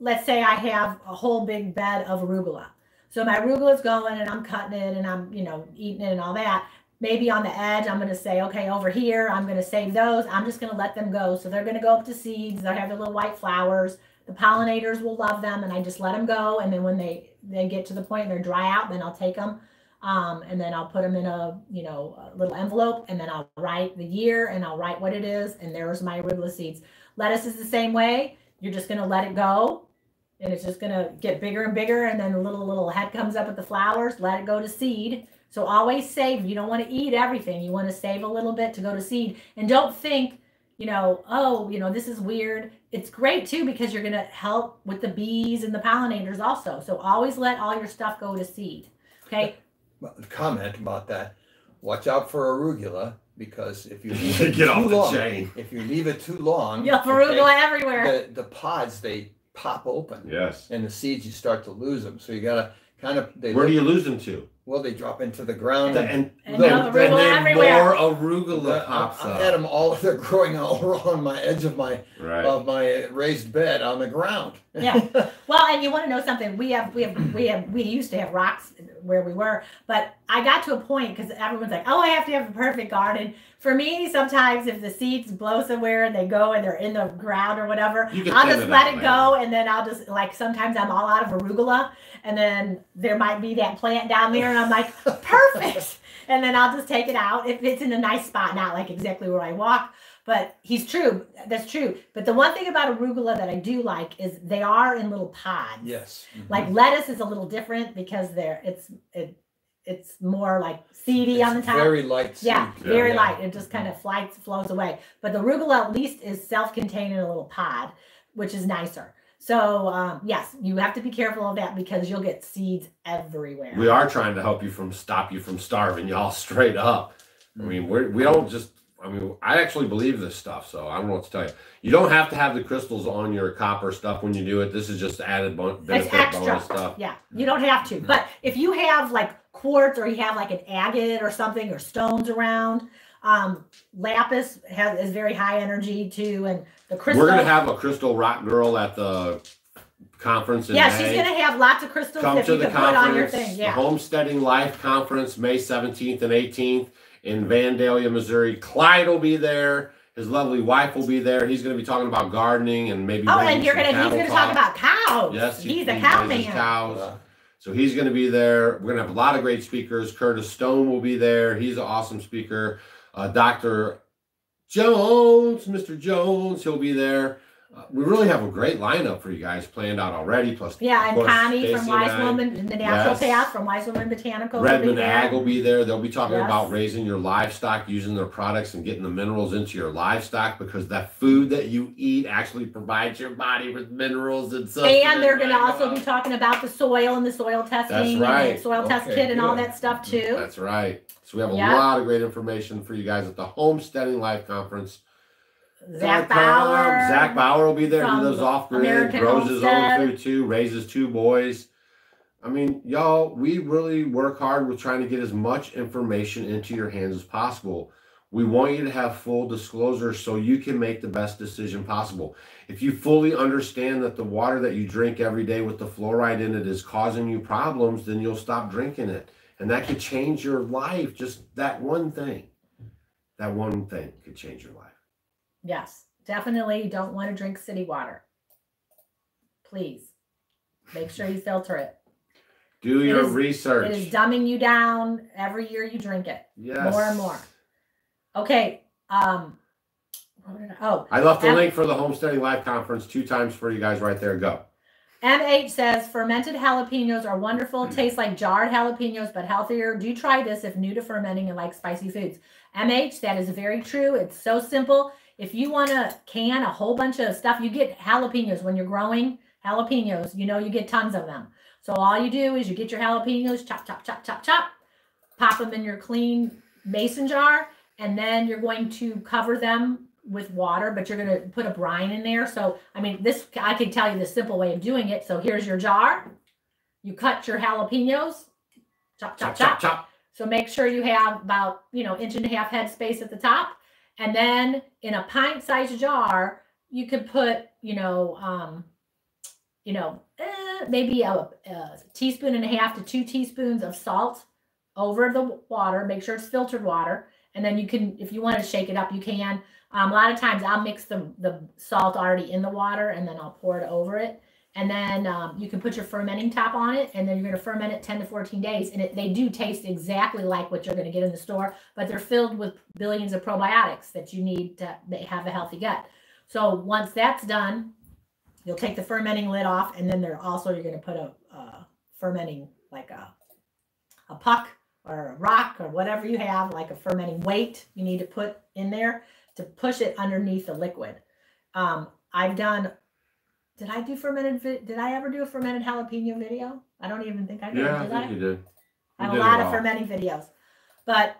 let's say I have a whole big bed of arugula. So my arugula is going and I'm cutting it and I'm, you know, eating it and all that. Maybe on the edge, I'm going to say, okay, over here, I'm going to save those. I'm just going to let them go. So they're going to go up to seeds. They'll have their little white flowers. The pollinators will love them. And I just let them go. And then when they get to the point they're dry out, then I'll take them. And then I'll put them in a, you know, a little envelope, and then I'll write the year and I'll write what it is. And there's my arugula seeds. Lettuce is the same way. You're just going to let it go, and it's just going to get bigger and bigger. And then a little head comes up with the flowers, let it go to seed. So always save. You don't want to eat everything. You want to save a little bit to go to seed, and don't think, you know, oh, you know, this is weird. It's great too, because you're going to help with the bees and the pollinators also. So always let all your stuff go to seed. Okay. Comment about that. Watch out for arugula, because if you leave it too long, you have arugula everywhere. The pods, they pop open. Yes. And the seeds, you start to lose them. So you gotta kind of. Where do you lose them to? Well, they drop into the ground, and more arugula pops up. I had them all. They're growing all around my edge of my raised bed on the ground. Yeah. Well, and you want to know something? We used to have rocks where we were, but I got to a point because everyone's like, "Oh, I have to have a perfect garden." For me, sometimes if the seeds blow somewhere and they go and they're in the ground or whatever, I'll just let it go, and then I'll just, like, sometimes I'm all out of arugula, and then there might be that plant down there. And I'm like, perfect. And then I'll just take it out if it's in a nice spot, not like exactly where I walk. But that's true. But the one thing about arugula that I do like is they are in little pods. Yes. Mm-hmm. Like lettuce is a little different because it's more like seedy on the top. Very light. Yeah, seed. Very light. It just kind of flows away. But the arugula at least is self-contained in a little pod, which is nicer. So, yes, you have to be careful of that because you'll get seeds everywhere. We are trying to help you stop you from starving, y'all, straight up. I mean, I actually believe this stuff, so I don't know what to tell you. You don't have to have the crystals on your copper stuff when you do it. This is just added bonus stuff. Yeah, you don't have to. But if you have, like, quartz or you have, like, an agate or something or stones around, lapis is very high energy too, and the crystal. We're gonna have a crystal rock girl at the conference. Yeah, she's gonna have lots of crystals. Come to the conference. Put on your thing. Yeah. The Homesteading Life Conference, May 17th and 18th in Vandalia, Missouri. Clyde will be there. His lovely wife will be there. He's gonna be talking about gardening and maybe. Oh, and he's gonna talk about cows. Yes, he's a cow man. Cows. So he's gonna be there. We're gonna have a lot of great speakers. Curtis Stone will be there. He's an awesome speaker. Dr. Jones, Mr. Jones, he'll be there. We really have a great lineup for you guys planned out already. Plus, yeah, and Connie Stacy from Wise Woman and the Natural Path from Wise Woman Botanical. Redmond Ag will be there. They'll be talking about raising your livestock, using their products, and getting the minerals into your livestock, because that food that you eat actually provides your body with minerals and stuff. And they're going to also be talking about the soil and the soil testing, and the soil test kit, and all that stuff too. That's right. So we have a lot of great information for you guys at the Homesteading Life Conference. Zach Bauer. Zach Bauer will be there. He lives off grid, grows his own food too, raises two boys. I mean, y'all, we really work hard with trying to get as much information into your hands as possible. We want you to have full disclosure so you can make the best decision possible. If you fully understand that the water that you drink every day with the fluoride in it is causing you problems, then you'll stop drinking it. And that could change your life. Just that one thing. That one thing could change your life. Yes, definitely don't want to drink city water. Please make sure you filter it. Do your research. It is dumbing you down every year you drink it. Yes. More and more. Okay. Oh, I left the link for the Homesteading Life Conference 2 times for you guys right there. Go. MH says, fermented jalapenos are wonderful. Taste like jarred jalapenos, but healthier. Do try this if new to fermenting and like spicy foods. MH, that is very true. It's so simple. If you want to can a whole bunch of stuff, you get jalapenos when you're growing jalapenos. You know, you get tons of them. So all you do is you get your jalapenos, chop, chop, chop, chop, chop, pop them in your clean mason jar, and then you're going to cover them with water, but you're going to put a brine in there. So, I mean, this, I can tell you the simple way of doing it. So here's your jar. You cut your jalapenos, chop, chop, chop, chop, chop. So make sure you have about, you know, 1.5 inch head space at the top. And then in a pint-sized jar, you could put, maybe a 1.5 teaspoons to 2 teaspoons of salt over the water. Make sure it's filtered water. And then you can, if you want to shake it up, you can. A lot of times I'll mix the salt already in the water, and then I'll pour it over it. And then you can put your fermenting top on it, and then you're going to ferment it 10 to 14 days. And they do taste exactly like what you're going to get in the store, but they're filled with billions of probiotics that you need to have a healthy gut. So once that's done, you'll take the fermenting lid off, and then you're going to put a fermenting, like a puck or a rock or whatever you have, like a fermenting weight you need to put in there to push it underneath the liquid. Did I ever do a fermented jalapeno video? I don't even think I did. Yeah, I think you did. I have a lot of fermenting videos. But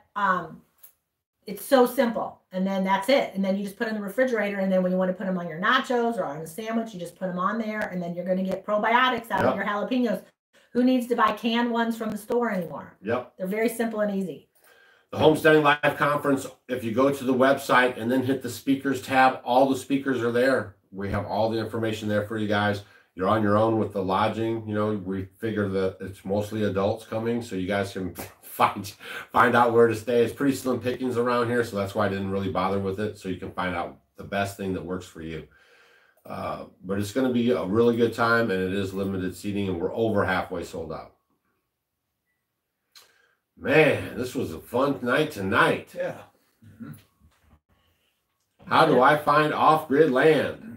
it's so simple. And then that's it. And then you just put it in the refrigerator. And then when you want to put them on your nachos or on a sandwich, you just put them on there. And then you're going to get probiotics out of your jalapenos. Who needs to buy canned ones from the store anymore? Yep. They're very simple and easy. The Homesteading Life Conference, if you go to the website and then hit the speakers tab, all the speakers are there. We have all the information there for you guys. You're on your own with the lodging. You know, we figure that it's mostly adults coming, so you guys can find out where to stay. It's pretty slim pickings around here, so that's why I didn't really bother with it, so you can find out the best thing that works for you. But it's going to be a really good time, and it is limited seating, and we're over halfway sold out. Man, this was a fun night tonight. Yeah. Mm-hmm. How do I find off-grid land?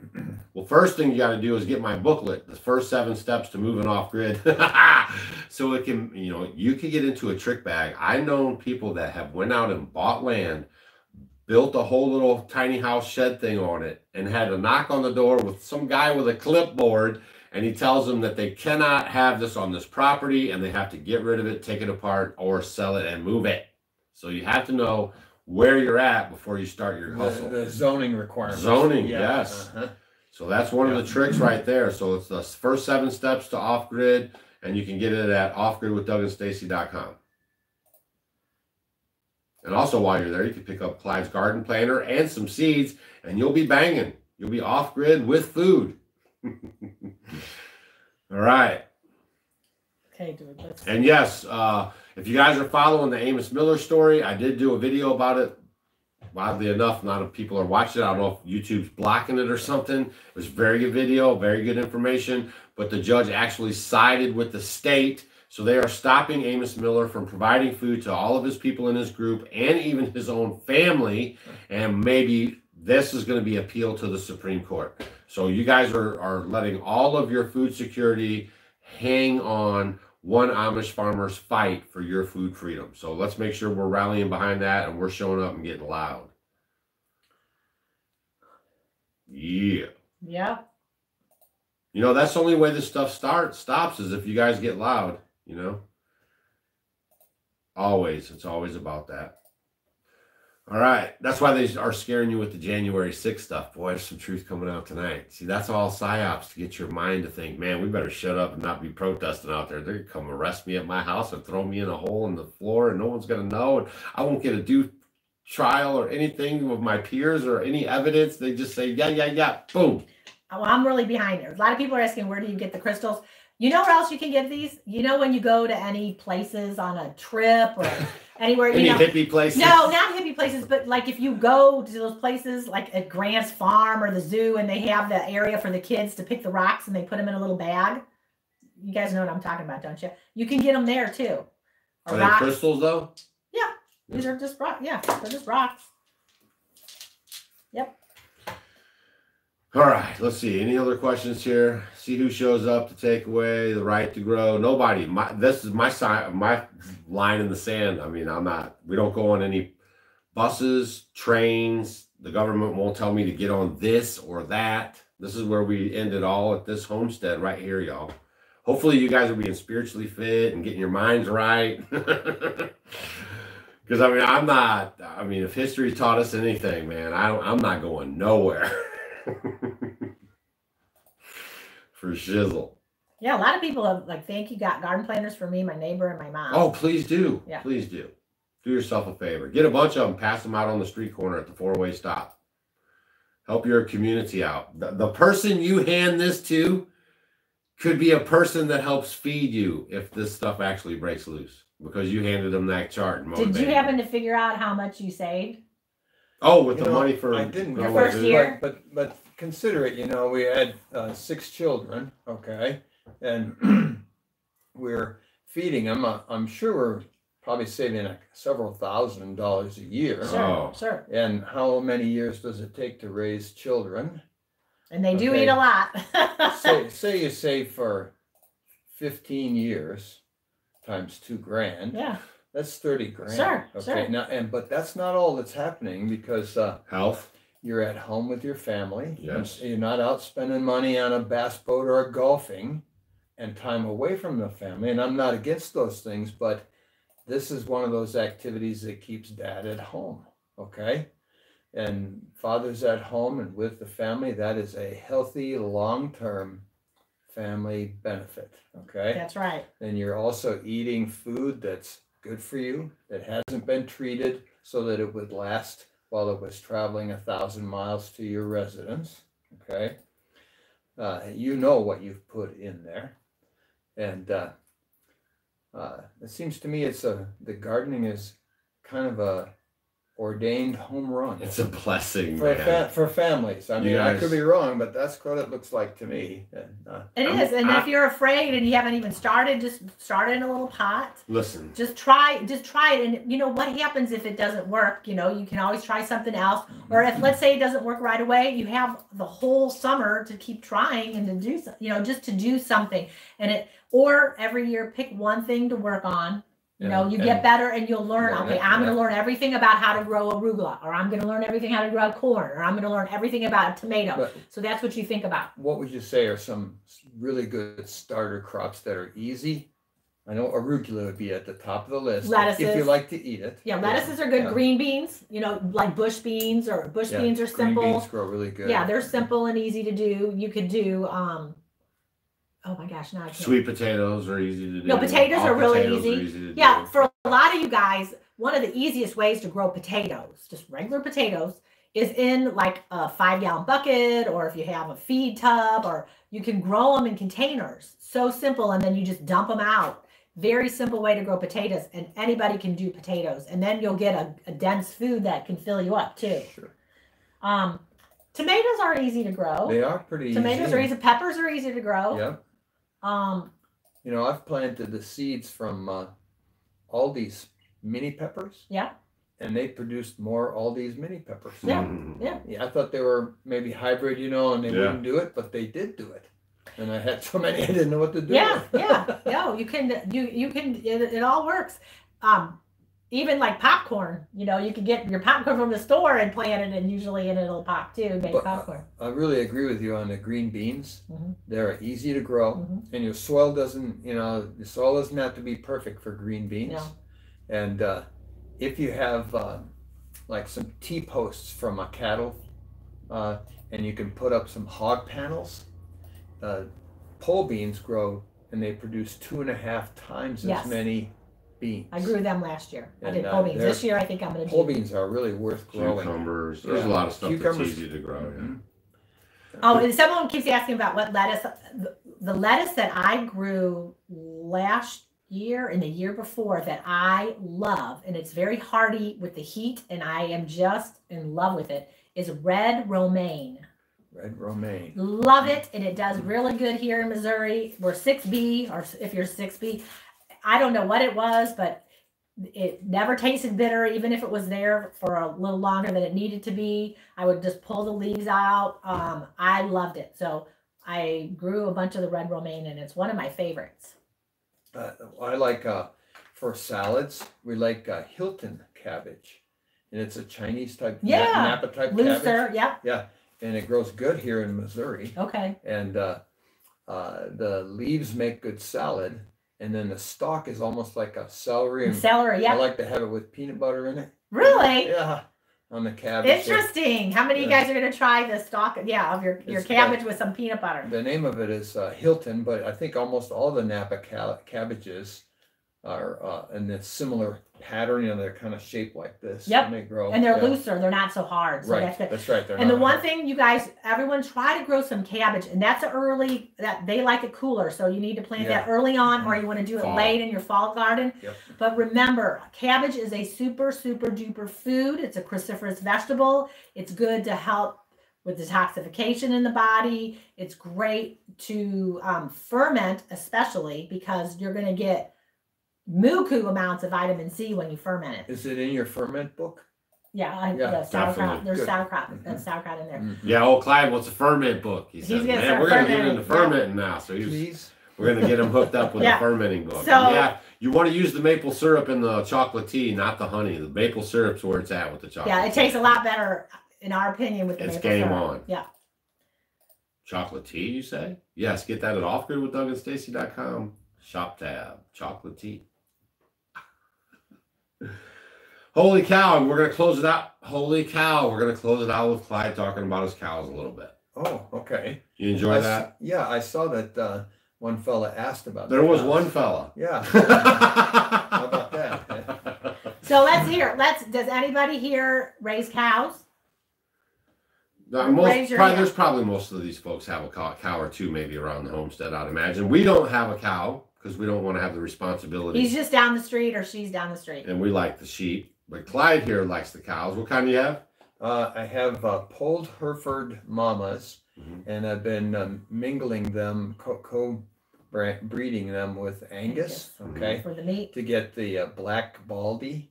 Well, first thing you got to do is get my booklet, the first 7 steps to moving off grid. So it can, you can get into a trick bag. I've known people that have went out and bought land, built a whole little tiny house shed thing on it, and had a knock on the door with some guy with a clipboard, and he tells them that they cannot have this on this property, and they have to get rid of it, take it apart, or sell it and move it. So you have to know where you're at before you start your hustle. The zoning requirements. Zoning, yeah. Yes. Uh-huh. So that's one of the tricks right there. So it's the first 7 steps to off-grid, and you can get it at offgridwithdougandstacy.com. And also while you're there, you can pick up Clyde's Garden Planner and some seeds, and you'll be banging. You'll be off-grid with food. All right. Okay, dude. And yes, if you guys are following the Amos Miller story, I did do a video about it. Wildly enough, not enough people are watching it. I don't know if YouTube's blocking it or something. It was a very good video, very good information. But the judge actually sided with the state. So they are stopping Amos Miller from providing food to all of his people in his group and even his own family, and maybe This is going to be appealed to the Supreme Court. So you guys are letting all of your food security hang on one Amish farmer's fight for your food freedom. So let's make sure we're rallying behind that and we're showing up and getting loud. Yeah. Yeah. You know, that's the only way this stuff stops is if you guys get loud, you know. Always. It's always about that. All right. That's why they are scaring you with the January 6th stuff. Boy, there's some truth coming out tonight. See, that's all psyops to get your mind to think, man, we better shut up and not be protesting out there. They're going to come arrest me at my house and throw me in a hole in the floor and no one's going to know. And I won't get a due trial or anything with my peers or any evidence. They just say, yeah, yeah, yeah. Boom. Well, I'm really behind it. A lot of people are asking, where do you get the crystals? You know what else you can give these? You know, when you go to any places on a trip or anywhere, you know, hippie places? No, not hippie places, but like if you go to those places like at Grant's Farm or the zoo and they have the area for the kids to pick the rocks and they put them in a little bag. You guys know what I'm talking about, don't you? You can get them there too. Or are they crystals though? Yeah. These are just rocks. Yeah, they're just rocks. Yep. All right, let's see. Any other questions here? See who shows up to take away the right to grow. Nobody. This is my line in the sand. I mean, we don't go on any buses, trains. The government won't tell me to get on this or that. This is where we end it all at this homestead right here, y'all. Hopefully you guys are being spiritually fit and getting your minds right. Because, I mean, if history taught us anything, man, I'm not going nowhere. For shizzle. Yeah, a lot of people have like, thank you, got garden planners for me, my neighbor, and my mom. Oh, please do. Yeah. Please do. Do yourself a favor. Get a bunch of them, pass them out on the street corner at the four-way stop. Help your community out. The person you hand this to could be a person that helps feed you if this stuff actually breaks loose because you handed them that chart. Did you happen to figure out how much you saved? Oh, with you the know, money for I didn't your first year. But consider it, you know, we had 6 children, okay, and we're feeding them. I'm sure we're probably saving several $1,000s a year. Sure, oh. Sure. And how many years does it take to raise children? And they do eat a lot. say you save for 15 years times $2,000. Yeah. That's $30,000. Sure, okay. Sure. Now, but that's not all that's happening because health. You're at home with your family. Yes. You're not out spending money on a bass boat or golfing, and time away from the family. And I'm not against those things, but this is one of those activities that keeps dad at home. Okay. And father's at home and with the family. That is a healthy, long-term family benefit. Okay. That's right. And you're also eating food that's good for you, that hasn't been treated so that it would last while it was traveling 1,000 miles to your residence, okay? You know what you've put in there. And it seems to me the gardening is kind of a ordained home run. It's a blessing for families. I mean, I could be wrong, but that's what it looks like to me. And, it is, and if you're afraid and you haven't even started, just start in a little pot. Listen, just try it, and you know what happens if it doesn't work. You know, you can always try something else, or if let's say it doesn't work right away, you have the whole summer to keep trying and to do, you know, just to do something. And or every year pick one thing to work on. You know, you get better and you'll learn, okay, I'm going to learn everything about how to grow arugula, or I'm going to learn everything how to grow corn, or I'm going to learn everything about a tomato. So that's what you think about. What would you say are some really good starter crops that are easy? I know arugula would be at the top of the list. Lettuces. If you like to eat it. Yeah, lettuces are good. Yeah. Green beans, you know, like bush beans or bush beans are simple. Green beans grow really good. Yeah, they're simple and easy to do. You could do... oh my gosh, now I can't. Sweet potatoes are easy to do. No, potatoes are really easy. Yeah, for a lot of you guys, one of the easiest ways to grow potatoes, just regular potatoes, is in like a 5-gallon bucket, or if you have a feed tub, or you can grow them in containers. So simple, and then you just dump them out. Very simple way to grow potatoes, and anybody can do potatoes. And then you'll get a dense food that can fill you up too. Sure. Tomatoes are easy to grow. They are pretty easy. Tomatoes are easy. Peppers are easy to grow. Yeah. You know, I've planted the seeds from all these mini peppers. Yeah. and they produced more Aldi's mini peppers. Yeah, yeah. Yeah, I thought they were maybe hybrid, you know, and they wouldn't do it, but they did do it. And I had so many, I didn't know what to do. Yeah, yeah. No, you can, you can, it all works. Even like popcorn, you know, you can get your popcorn from the store and plant it, and usually it'll pop too, make popcorn. I really agree with you on the green beans. Mm-hmm. They're easy to grow, and your soil doesn't, you know, the soil doesn't have to be perfect for green beans. No. And if you have like some T-posts from a cattle, and you can put up some hog panels, pole beans grow, and they produce 2.5 times as many beans. I grew them last year. And I did pole beans. This year I think I'm going to do. Pole beans are really worth growing. Cucumbers. There's a lot of stuff that's easy to grow. Mm-hmm. Oh, and someone keeps asking about what lettuce. The lettuce that I grew last year and the year before that I love, and it's very hardy with the heat, and I am just in love with it, is red romaine. Red romaine. Love it, and it does really good here in Missouri. We're 6B, or if you're 6B. I don't know what it was, but it never tasted bitter, even if it was there for a little longer than it needed to be. I would just pull the leaves out. I loved it. So I grew a bunch of the red romaine, and it's one of my favorites. I like, for salads, we like Hilton cabbage. And it's a Chinese type, Napa type cabbage. Yeah. Yeah. And it grows good here in Missouri. Okay. And the leaves make good salad. And then the stalk is almost like a celery. And celery, yeah. I like to have it with peanut butter in it. Really? Yeah. On the cabbage. Interesting. How many of you guys are going to try the stalk of your cabbage with some peanut butter? The name of it is Hilton, but I think almost all the Napa cabbages are in this similar pattern, you know, they're kind of shaped like this. Yep. And they grow. And they're looser. They're not so hard. So right. That's right. They're and the one thing, you guys, everyone try to grow some cabbage, and that's that they like it cooler. So you need to plant that early on, or you want to do it late in your fall garden. Yep. But remember, cabbage is a super, super duper food. It's a cruciferous vegetable. It's good to help with detoxification in the body. It's great to ferment, especially because you're going to get muku amounts of vitamin C when you ferment it. Is it in your ferment book? Yeah, sauerkraut. There's sauerkraut. That's sauerkraut in there. Yeah, old Clyde wants a ferment book. He says, man, we're going to get into fermenting now. So we're going to get him hooked up with a fermenting book. So, you want to use the maple syrup in the chocolate tea, not the honey. The maple syrup's where it's at with the chocolate. Yeah, it tastes a lot better, in our opinion, with the maple syrup. It's game on. Yeah. Chocolate tea, you say? Yes, get that at offgridwithdougandstacy.com. Shop tab. Chocolate tea. Holy cow, and we're going to close it out. Holy cow, we're going to close it out with Clyde talking about his cows a little bit. Oh, okay. You enjoy that? Yeah, I saw that one fella asked about that. There was one fella. Yeah. How about that? So let's hear. Does anybody here raise cows? There's probably most of these folks have a cow or two maybe around the homestead, I'd imagine. We don't have a cow, because we don't want to have the responsibility. He's just down the street, or she's down the street. And we like the sheep. But Clyde here likes the cows. What kind do you have? I have polled Hereford mamas, and I've been mingling them, co-breeding them with Angus, for the meat, to get the black baldy,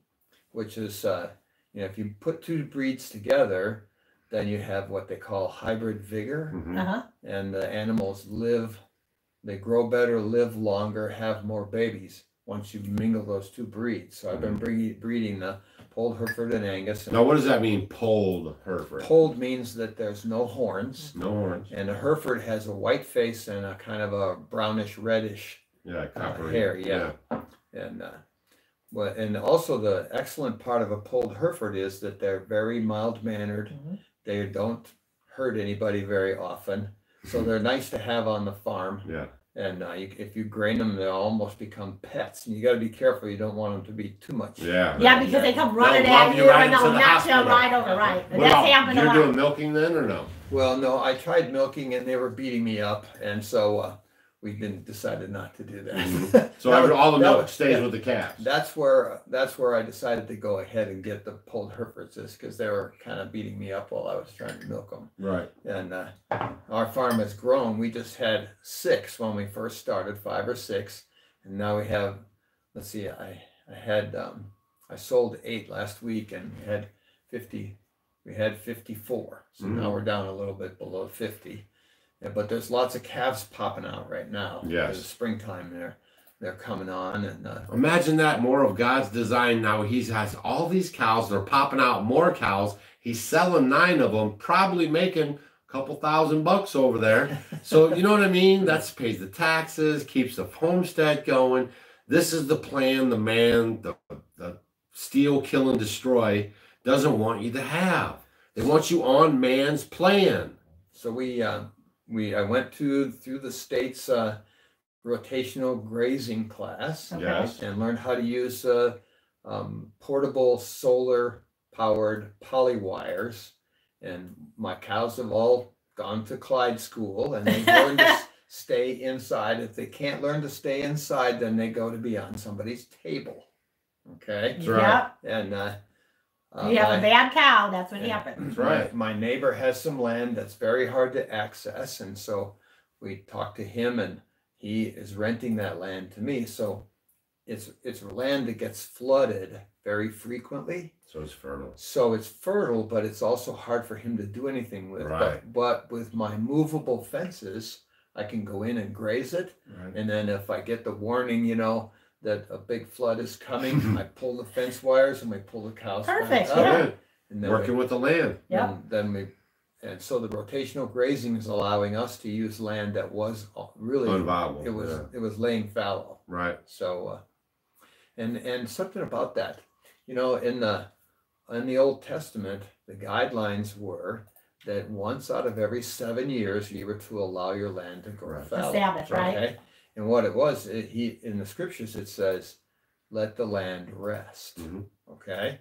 which is, you know, if you put two breeds together, then you have what they call hybrid vigor, and the animals live. They grow better, live longer, have more babies once you mingle those two breeds. So I've been breeding the polled Hereford and Angus. And now, what does that mean, polled Hereford? Polled means that there's no horns. No horns. And a Hereford has a white face and a kind of a brownish, reddish coppery hair. And also the excellent part of a polled Hereford is that they're very mild-mannered. They don't hurt anybody very often. So they're nice to have on the farm. Yeah. And if you grain them, they'll almost become pets. And you got to be careful. You don't want them to be too much. Yeah. Yeah, because they come running at you, and they'll knock you right over. Right. And that's happened a lot. You're doing milking then, or no? Well, no. I tried milking, and they were beating me up, and so we decided not to do that. So all the milk stays with the calves. That's where I decided to go ahead and get the polled Herefords, because they were kind of beating me up while I was trying to milk them. Right. And our farm has grown. We just had 6 when we first started, 5 or 6, and now we have. Let's see. I had I sold 8 last week and had 50. We had 54, so now we're down a little bit below 50. Yeah, but there's lots of calves popping out right now. Yes, there's springtime there. They're coming on, and imagine that, more of God's design. Now he has all these cows. They're popping out more cows. He's selling 9 of them, probably making a couple $1,000 bucks over there. So you know what I mean? That's pays the taxes, keeps the homestead going. This is the plan. The man, the steal, kill, and destroy doesn't want you to have. They want you on man's plan. So I went through the state's rotational grazing class, and learned how to use portable solar powered poly wires, and my cows have all gone to Clyde school, and they learn to stay inside. If they can't learn to stay inside, then they go to be on somebody's table. Okay, that's right. And you have a bad cow, that's what happens. That's right. My neighbor has some land that's very hard to access, and so we talked to him, and he is renting that land to me. So it's land that gets flooded very frequently. So it's fertile. So it's fertile, but it's also hard for him to do anything with. Right. But with my movable fences, I can go in and graze it. Right. And then if I get the warning, you know, that a big flood is coming, I pull the fence wires and we pull the cows. Perfect. Yeah. And then working with the land. Yeah. Then we. And so the rotational grazing is allowing us to use land that was really unviable. It was laying fallow. Right. So, and something about that, you know, in the Old Testament, the guidelines were that once out of every 7 years you were to allow your land to grow fallow. The Sabbath, right? Okay? And what it was, in the scriptures it says, "Let the land rest." Mm-hmm. Okay.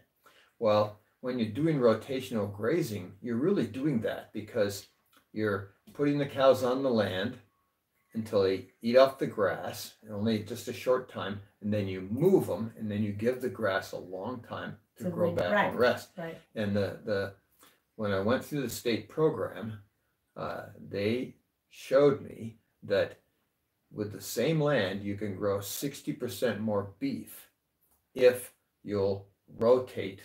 Well, when you're doing rotational grazing, you're really doing that because you're putting the cows on the land until they eat off the grass, and only just a short time, and then you move them, and then you give the grass a long time to grow back and rest. Right. And when I went through the state program, they showed me that with the same land, you can grow 60% more beef if you'll rotate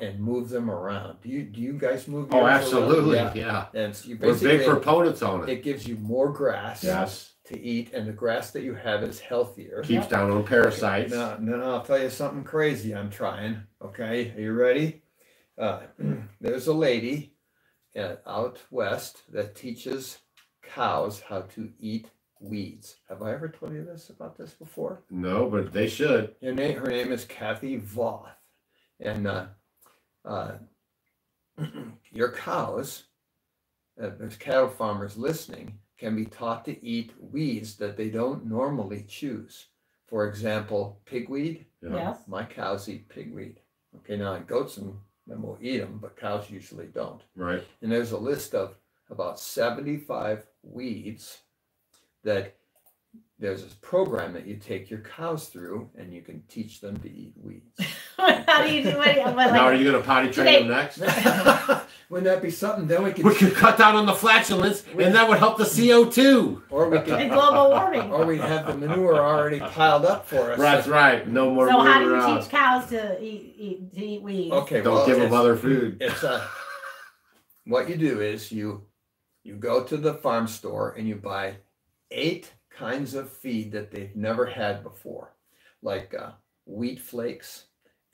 and move them around. Do you guys move? Oh, absolutely, around? Yeah. And so you basically, we're big proponents on it. It gives you more grass to eat, and the grass that you have is healthier. Keeps down on parasites. No, I'll tell you something crazy I'm trying. Okay, are you ready? There's a lady out west that teaches cows how to eat weeds. Have I ever told you about this before? No, but they should. Her name is Kathy Voth. And your cows, there's cattle farmers listening, can be taught to eat weeds that they don't normally choose. For example, pigweed. Yes. My cows eat pigweed. Okay, now goats and them will eat them, but cows usually don't. Right. And there's a list of about 75 weeds that there's this program that you take your cows through, and you can teach them to eat weeds. How do you do it? Now are you going to potty train them next? Wouldn't that be something? Then we could cut down on the flatulence, and that would help the CO2. Or we could global warming. Or we'd have the manure already piled up for us. That's right. No more. So how do you teach cows to eat weeds? Okay, don't give them other food. It's what you do is you go to the farm store and you buy 8 kinds of feed that they've never had before, like wheat flakes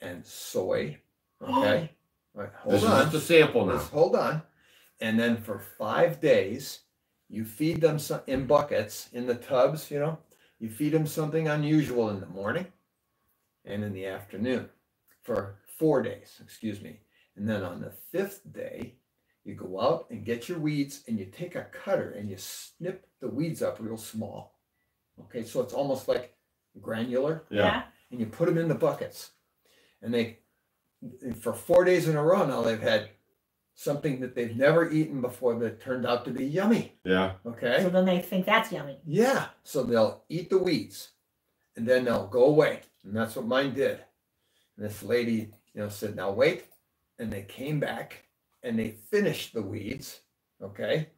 and soy. Okay, right, hold on. This is just a sample now. Just hold on, and then for 5 days, you feed them in buckets in the tubs. You know, you feed them something unusual in the morning, and in the afternoon, for 4 days. Excuse me, and then on the 5th day, you go out and get your weeds, and you take a cutter and you snip the weeds up real small. Okay, so it's almost like granular. Yeah. And you put them in the buckets. And they, for 4 days in a row now, they've had something that they've never eaten before that turned out to be yummy. Yeah. Okay. So then they think that's yummy. Yeah. So they'll eat the weeds, and then they'll go away. And that's what mine did. And this lady, you know, said, now wait. And they came back, and they finished the weeds. Okay.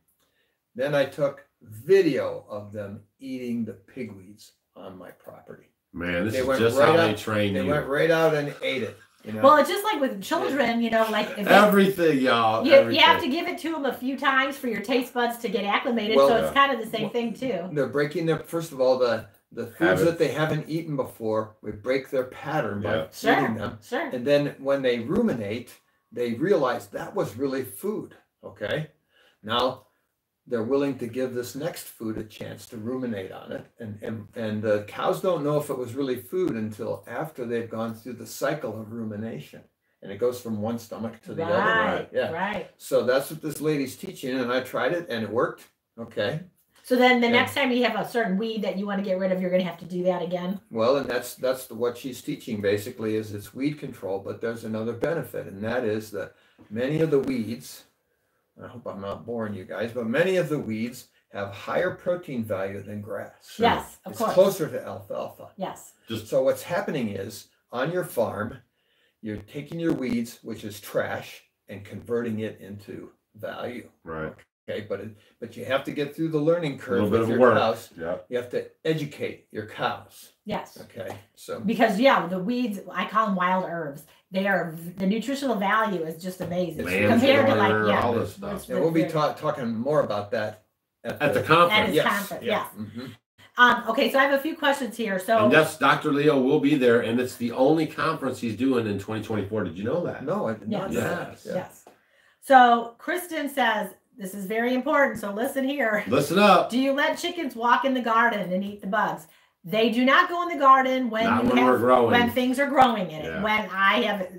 Then I took video of them eating the pigweeds on my property. Man, this is just how they train you. They went right out and ate it. You know? Well, it's just like with children, you know, like everything, y'all. You have to give it to them a few times for your taste buds to get acclimated. Well, so it's kind of the same thing too. They're breaking their, first of all, the foods that they haven't eaten before. We break their pattern by feeding them. Sure. And then when they ruminate, they realize that was really food. Okay. Now they're willing to give this next food a chance to ruminate on it. And the cows don't know if it was really food until after they've gone through the cycle of rumination. And it goes from one stomach to the other. Right, yeah. Right. So that's what this lady's teaching, and I tried it, and it worked. Okay. So then the next time you have a certain weed that you want to get rid of, you're going to have to do that again? Well, and that's what she's teaching, basically, is it's weed control, but there's another benefit, and that is that many of the weeds... I hope I'm not boring you guys, but many of the weeds have higher protein value than grass. Yes, of course. It's closer to alfalfa. Yes. So what's happening is, on your farm, you're taking your weeds, which is trash, and converting it into value. Right. Okay, but you have to get through the learning curve with your cows. Yeah. You have to educate your cows. Yes. Okay. So because the weeds, I call them wild herbs. They are, the nutritional value is just amazing compared to all this stuff. And we'll be talking more about that at the conference. At his conference. Yes. Mm-hmm. Okay, so I have a few questions here. So, and that's Dr. Leo will be there, and it's the only conference he's doing in 2024. Did you know that? No, I did not. Yes. So Kristen says, this is very important, so listen here. Listen up. Do you let chickens walk in the garden and eat the bugs? They do not go in the garden when things are growing in it. Yeah. When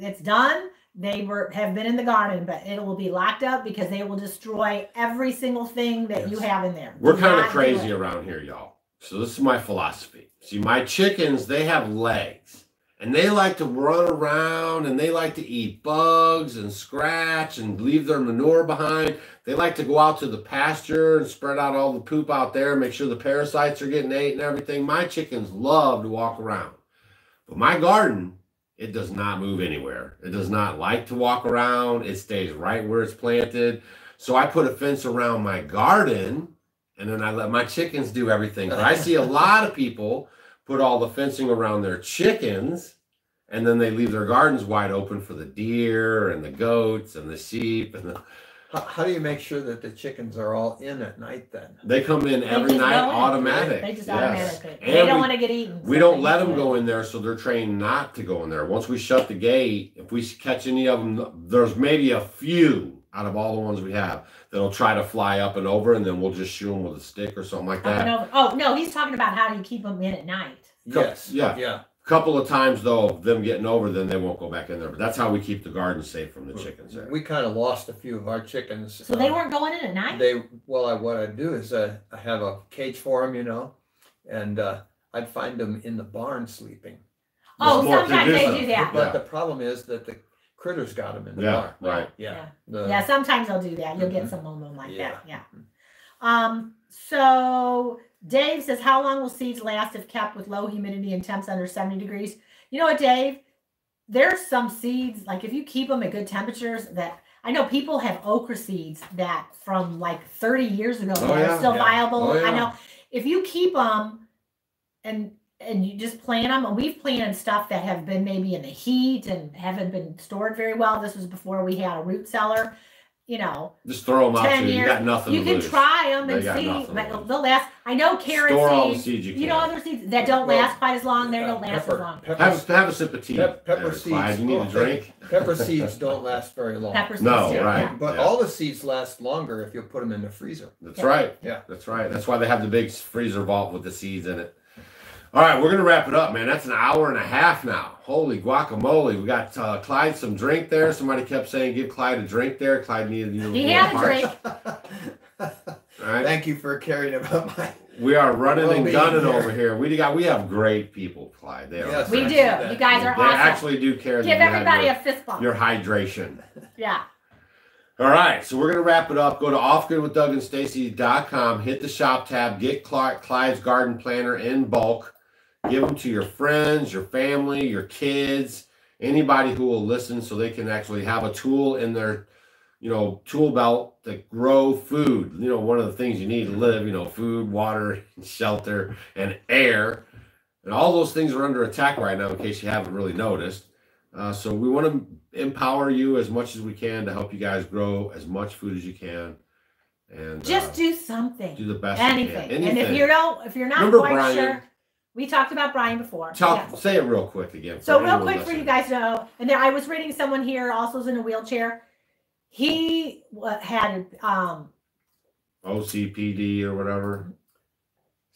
it's done, they have been in the garden, but it will be locked up because they will destroy every single thing that you have in there. We're kind of crazy around here, y'all. So this is my philosophy. See, my chickens, they have legs. And they like to run around, and they like to eat bugs and scratch and leave their manure behind. They like to go out to the pasture and spread out all the poop out there, make sure the parasites are getting ate and everything. My chickens love to walk around. But my garden, it does not move anywhere. It does not like to walk around. It stays right where it's planted. So I put a fence around my garden, and then I let my chickens do everything. But I see a lot of people put all the fencing around their chickens, and then they leave their gardens wide open for the deer and the goats and the sheep. And the... How do you make sure that the chickens are all in at night then? They come in every night automatic. They just automatically. They don't want to get eaten. We don't let them go in there, so they're trained not to go in there. Once we shut the gate, if we catch any of them, there's maybe a few out of all the ones we have that'll try to fly up and over, and then we'll just shoot them with a stick or something like that. Oh, no, he's talking about how you keep them in at night. Yes. Yeah. A couple of times, though, of them getting over, then they won't go back in there. But that's how we keep the garden safe from the chickens there. We kind of lost a few of our chickens. So they weren't going in at night? What I do is I have a cage for them, and I'd find them in the barn sleeping. Oh, sometimes they do that. But the problem is that the critters got them in the barn. Right. Yeah, sometimes they'll do that. You'll get some of them like that. Yeah. So Dave says, how long will seeds last if kept with low humidity and temps under 70 degrees? You know what, Dave? There's some seeds, like if you keep them at good temperatures, that I know people have okra seeds that from like 30 years ago are still viable. Oh, yeah. I know if you keep them and you just plant them, and we've planted stuff that have been maybe in the heat and haven't been stored very well. This was before we had a root cellar, Just throw them out, you got nothing to lose. You can try them and see, but they'll last. I know carrot seeds, other seeds that don't last quite as long, they don't last as long. Have a sip of tea. Pepper seeds. You need a drink? Pepper seeds don't last very long. No, right. But all the seeds last longer if you put them in the freezer. That's right. Yeah, that's right. That's why they have the big freezer vault with the seeds in it. All right, we're going to wrap it up, man. That's an hour and a half now. Holy guacamole. We got Clyde some drink there. Somebody kept saying give Clyde a drink there. Clyde needed you. He had a drink. All right. Thank you for caring about my... We are running and gunning over here. We have great people, Clyde. They are we do. You guys are awesome. They actually do care. Give everybody a fist bump. Your hydration. Yeah. All right, so we're going to wrap it up. Go to offgridwithdougandstacy.com. Hit the shop tab. Get Clyde's Garden Planner in bulk. Give them to your friends, your family, your kids, anybody who will listen, so they can actually have a tool in their, tool belt to grow food. One of the things you need to live, food, water, shelter, and air. And all those things are under attack right now, in case you haven't really noticed. So we want to empower you as much as we can to help you guys grow as much food as you can, and just do something. Do the best. Anything. And if you don't, if you're not quite sure, we talked about Brian before. Say it real quick again. So real quick for you guys to know. And there, I was reading someone here also was in a wheelchair. He had OCPD or whatever.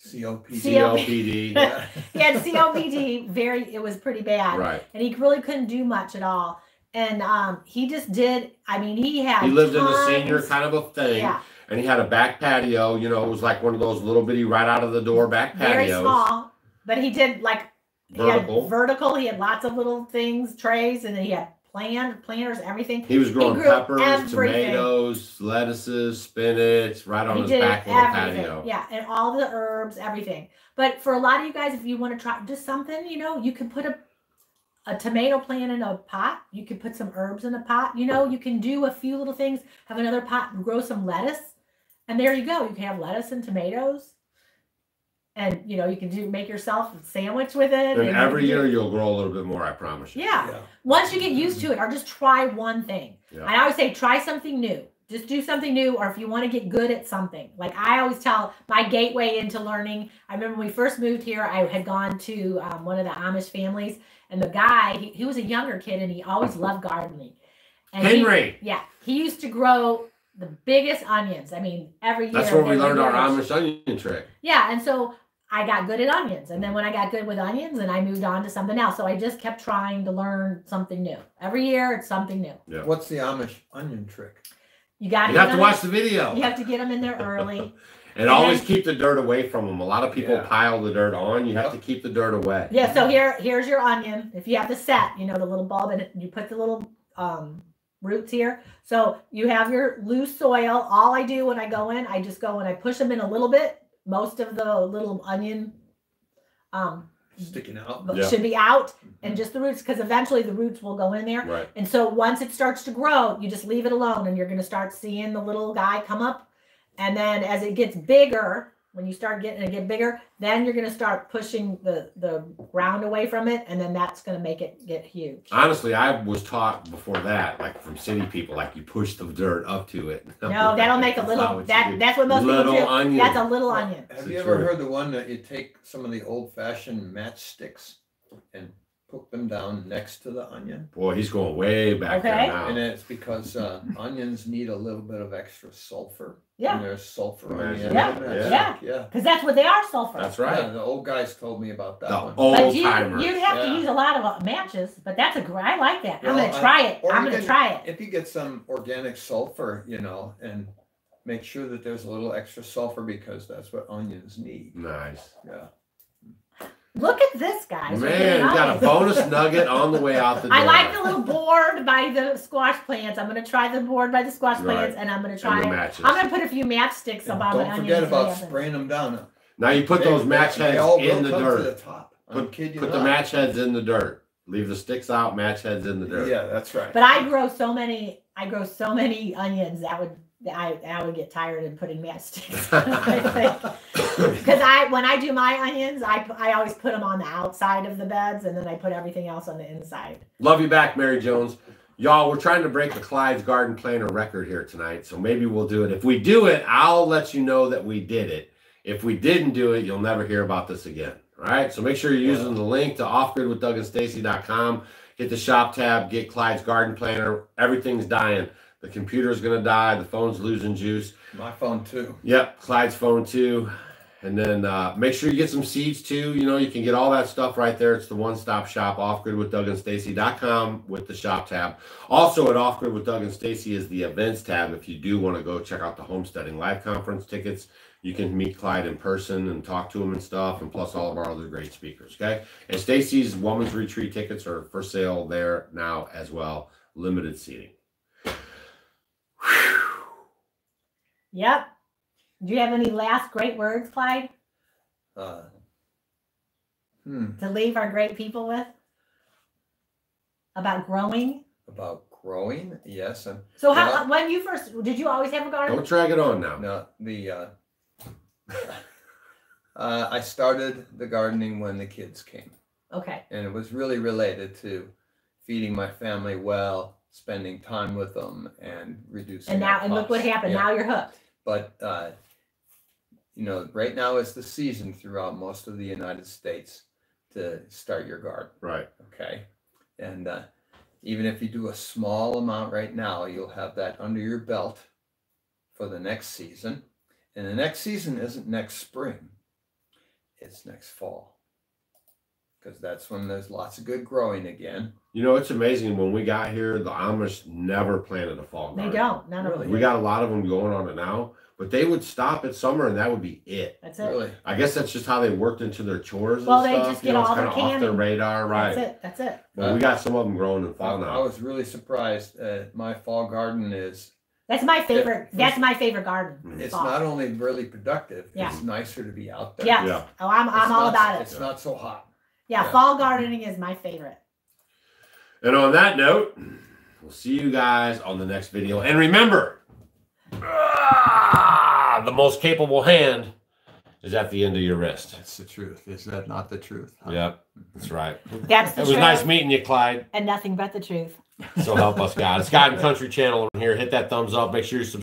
COPD. Yeah. He had COPD. It was pretty bad. Right. And he really couldn't do much at all. And he just did. I mean, he had. He lived in the senior kind of a thing. Yeah. And he had a back patio. You know, it was like one of those little bitty right out of the door back patios. Very small. But he did like vertical. He had vertical. He had lots of little things, trays, and then he had planters, everything. He was growing peppers, tomatoes, lettuces, spinach, right on his back little patio. Yeah, and all the herbs, everything. But for a lot of you guys, if you want to try just something, you know, you can put a tomato plant in a pot. You could put some herbs in a pot. You know, you can do a few little things. Have another pot and grow some lettuce, and there you go. You can have lettuce and tomatoes. And, you know, you can make yourself a sandwich with it. And every year you'll grow a little bit more, I promise you. Yeah. Once you get used to it, or just try one thing. Yeah. I always say, try something new. Just do something new, or if you want to get good at something. Like I always tell my gateway into learning, I remember when we first moved here, I had gone to one of the Amish families. And the guy, he was a younger kid, and he always loved gardening. And Henry. He used to grow the biggest onions. I mean, every year. That's where we learned our Amish onion trick. Yeah, and so I got good at onions. And then when I got good with onions, and I moved on to something else. So I just kept trying to learn something new. Every year, it's something new. Yeah. What's the Amish onion trick? You have to watch the video. You have to get them in there early. and always keep the dirt away from them. A lot of people pile the dirt on. You have to keep the dirt away. Yeah, so here's your onion. If you have the set, you know, the little bulb, and you put the little roots here. So you have your loose soil. All I do when I go in, I just go and I push them in a little bit. Most of the little onion sticking out should be out, and just the roots, because eventually the roots will go in there. Right. And so once it starts to grow, you just leave it alone, and you're going to start seeing the little guy come up. And then as it gets bigger, when you start getting it get bigger, then you're going to start pushing the ground away from it, and then that's going to make it get huge. Honestly, I was taught before that, like from city people, like you push the dirt up to it. No, that'll make a little. That's what most people do. Onion. That's a little onion. Have you ever heard the one that you take some of the old-fashioned matchsticks and cook them down next to the onion? Boy, he's going way back there now. And it's because onions need a little bit of extra sulfur. Yeah. And there's sulfur in the onion. Yeah. Yeah. Because that's what they are, sulfur. That's right. Yeah, the old guys told me about that one. Old timers. You'd have to use a lot of matches, but that's I like that. I'm going to try it. I'm going to try it. If you get some organic sulfur, you know, and make sure that there's a little extra sulfur, because that's what onions need. Nice. Yeah. Look at this, guys. Man, you got a bonus nugget on the way out the door. I like the little board by the squash plants. I'm going to try the board by the squash plants, and I'm going to try it. I'm going to put a few matchsticks up on the onions. Don't forget about spraying them down. Now you put those match heads in the dirt. To the top. Put the match heads in the dirt. Leave the sticks out, match heads in the dirt. Yeah, that's right. But I grow so many onions that would... I would get tired of putting matchsticks because when I do my onions, I always put them on the outside of the beds, and then I put everything else on the inside. Love you back, Mary Jones. Y'all, we're trying to break the Clyde's Garden Planner record here tonight, so maybe we'll do it. If we do it, I'll let you know that we did it. If we didn't do it, you'll never hear about this again. All right, so make sure you're using the link to offgridwithdougandstacy.com. Hit the shop tab, get Clyde's Garden Planner. Everything's dying. The computer's going to die. The phone's losing juice. My phone, too. Yep, Clyde's phone, too. And then make sure you get some seeds, too. You know, you can get all that stuff right there. It's the one-stop shop, offgridwithdougandstacy.com, with the shop tab. Also, at Off Grid with Doug and Stacy is the events tab. If you do want to go check out the Homesteading Life Conference tickets, you can meet Clyde in person and talk to him and stuff, and plus all of our other great speakers, okay? And Stacy's Woman's Retreat tickets are for sale there now as well. Limited seating. Yep. Do you have any last great words, Clyde? To leave our great people with? About growing? About growing, yes. And so how, when you first, did you always have a garden? Don't drag it on now. No, I started the gardening when the kids came. Okay. And it was really related to feeding my family well, spending time with them, and reducing. And now, and look what happened. Yeah. Now you're hooked. But you know, right now is the season throughout most of the United States to start your garden. Right. Okay. And even if you do a small amount right now, you'll have that under your belt for the next season. And the next season isn't next spring, it's next fall, because that's when there's lots of good growing again. You know, it's amazing. When we got here, the Amish never planted a fall garden. They don't. None of them. We got a lot of them going on it now, but they would stop at summer and that would be it. That's it. Really? I guess that's just how they worked into their chores. Well, and they just get all their candy off their radar, right? That's it. That's it. But we got some of them growing in fall now. I was really surprised. My fall garden is. That's my favorite. That's my favorite garden. It's fall. Not only really productive. Yeah. It's nicer to be out there. Yes. Yeah. Oh, I'm all about it. It's not so hot. Yeah, yeah, fall gardening is my favorite. And on that note, we'll see you guys on the next video. And remember, the most capable hand is at the end of your wrist. That's the truth. Is that not the truth? Huh? Yep, that's right. That's the truth. It was nice meeting you, Clyde. And nothing but the truth. So help us God. It's God and Country Channel in here. Hit that thumbs up. Make sure you subscribe.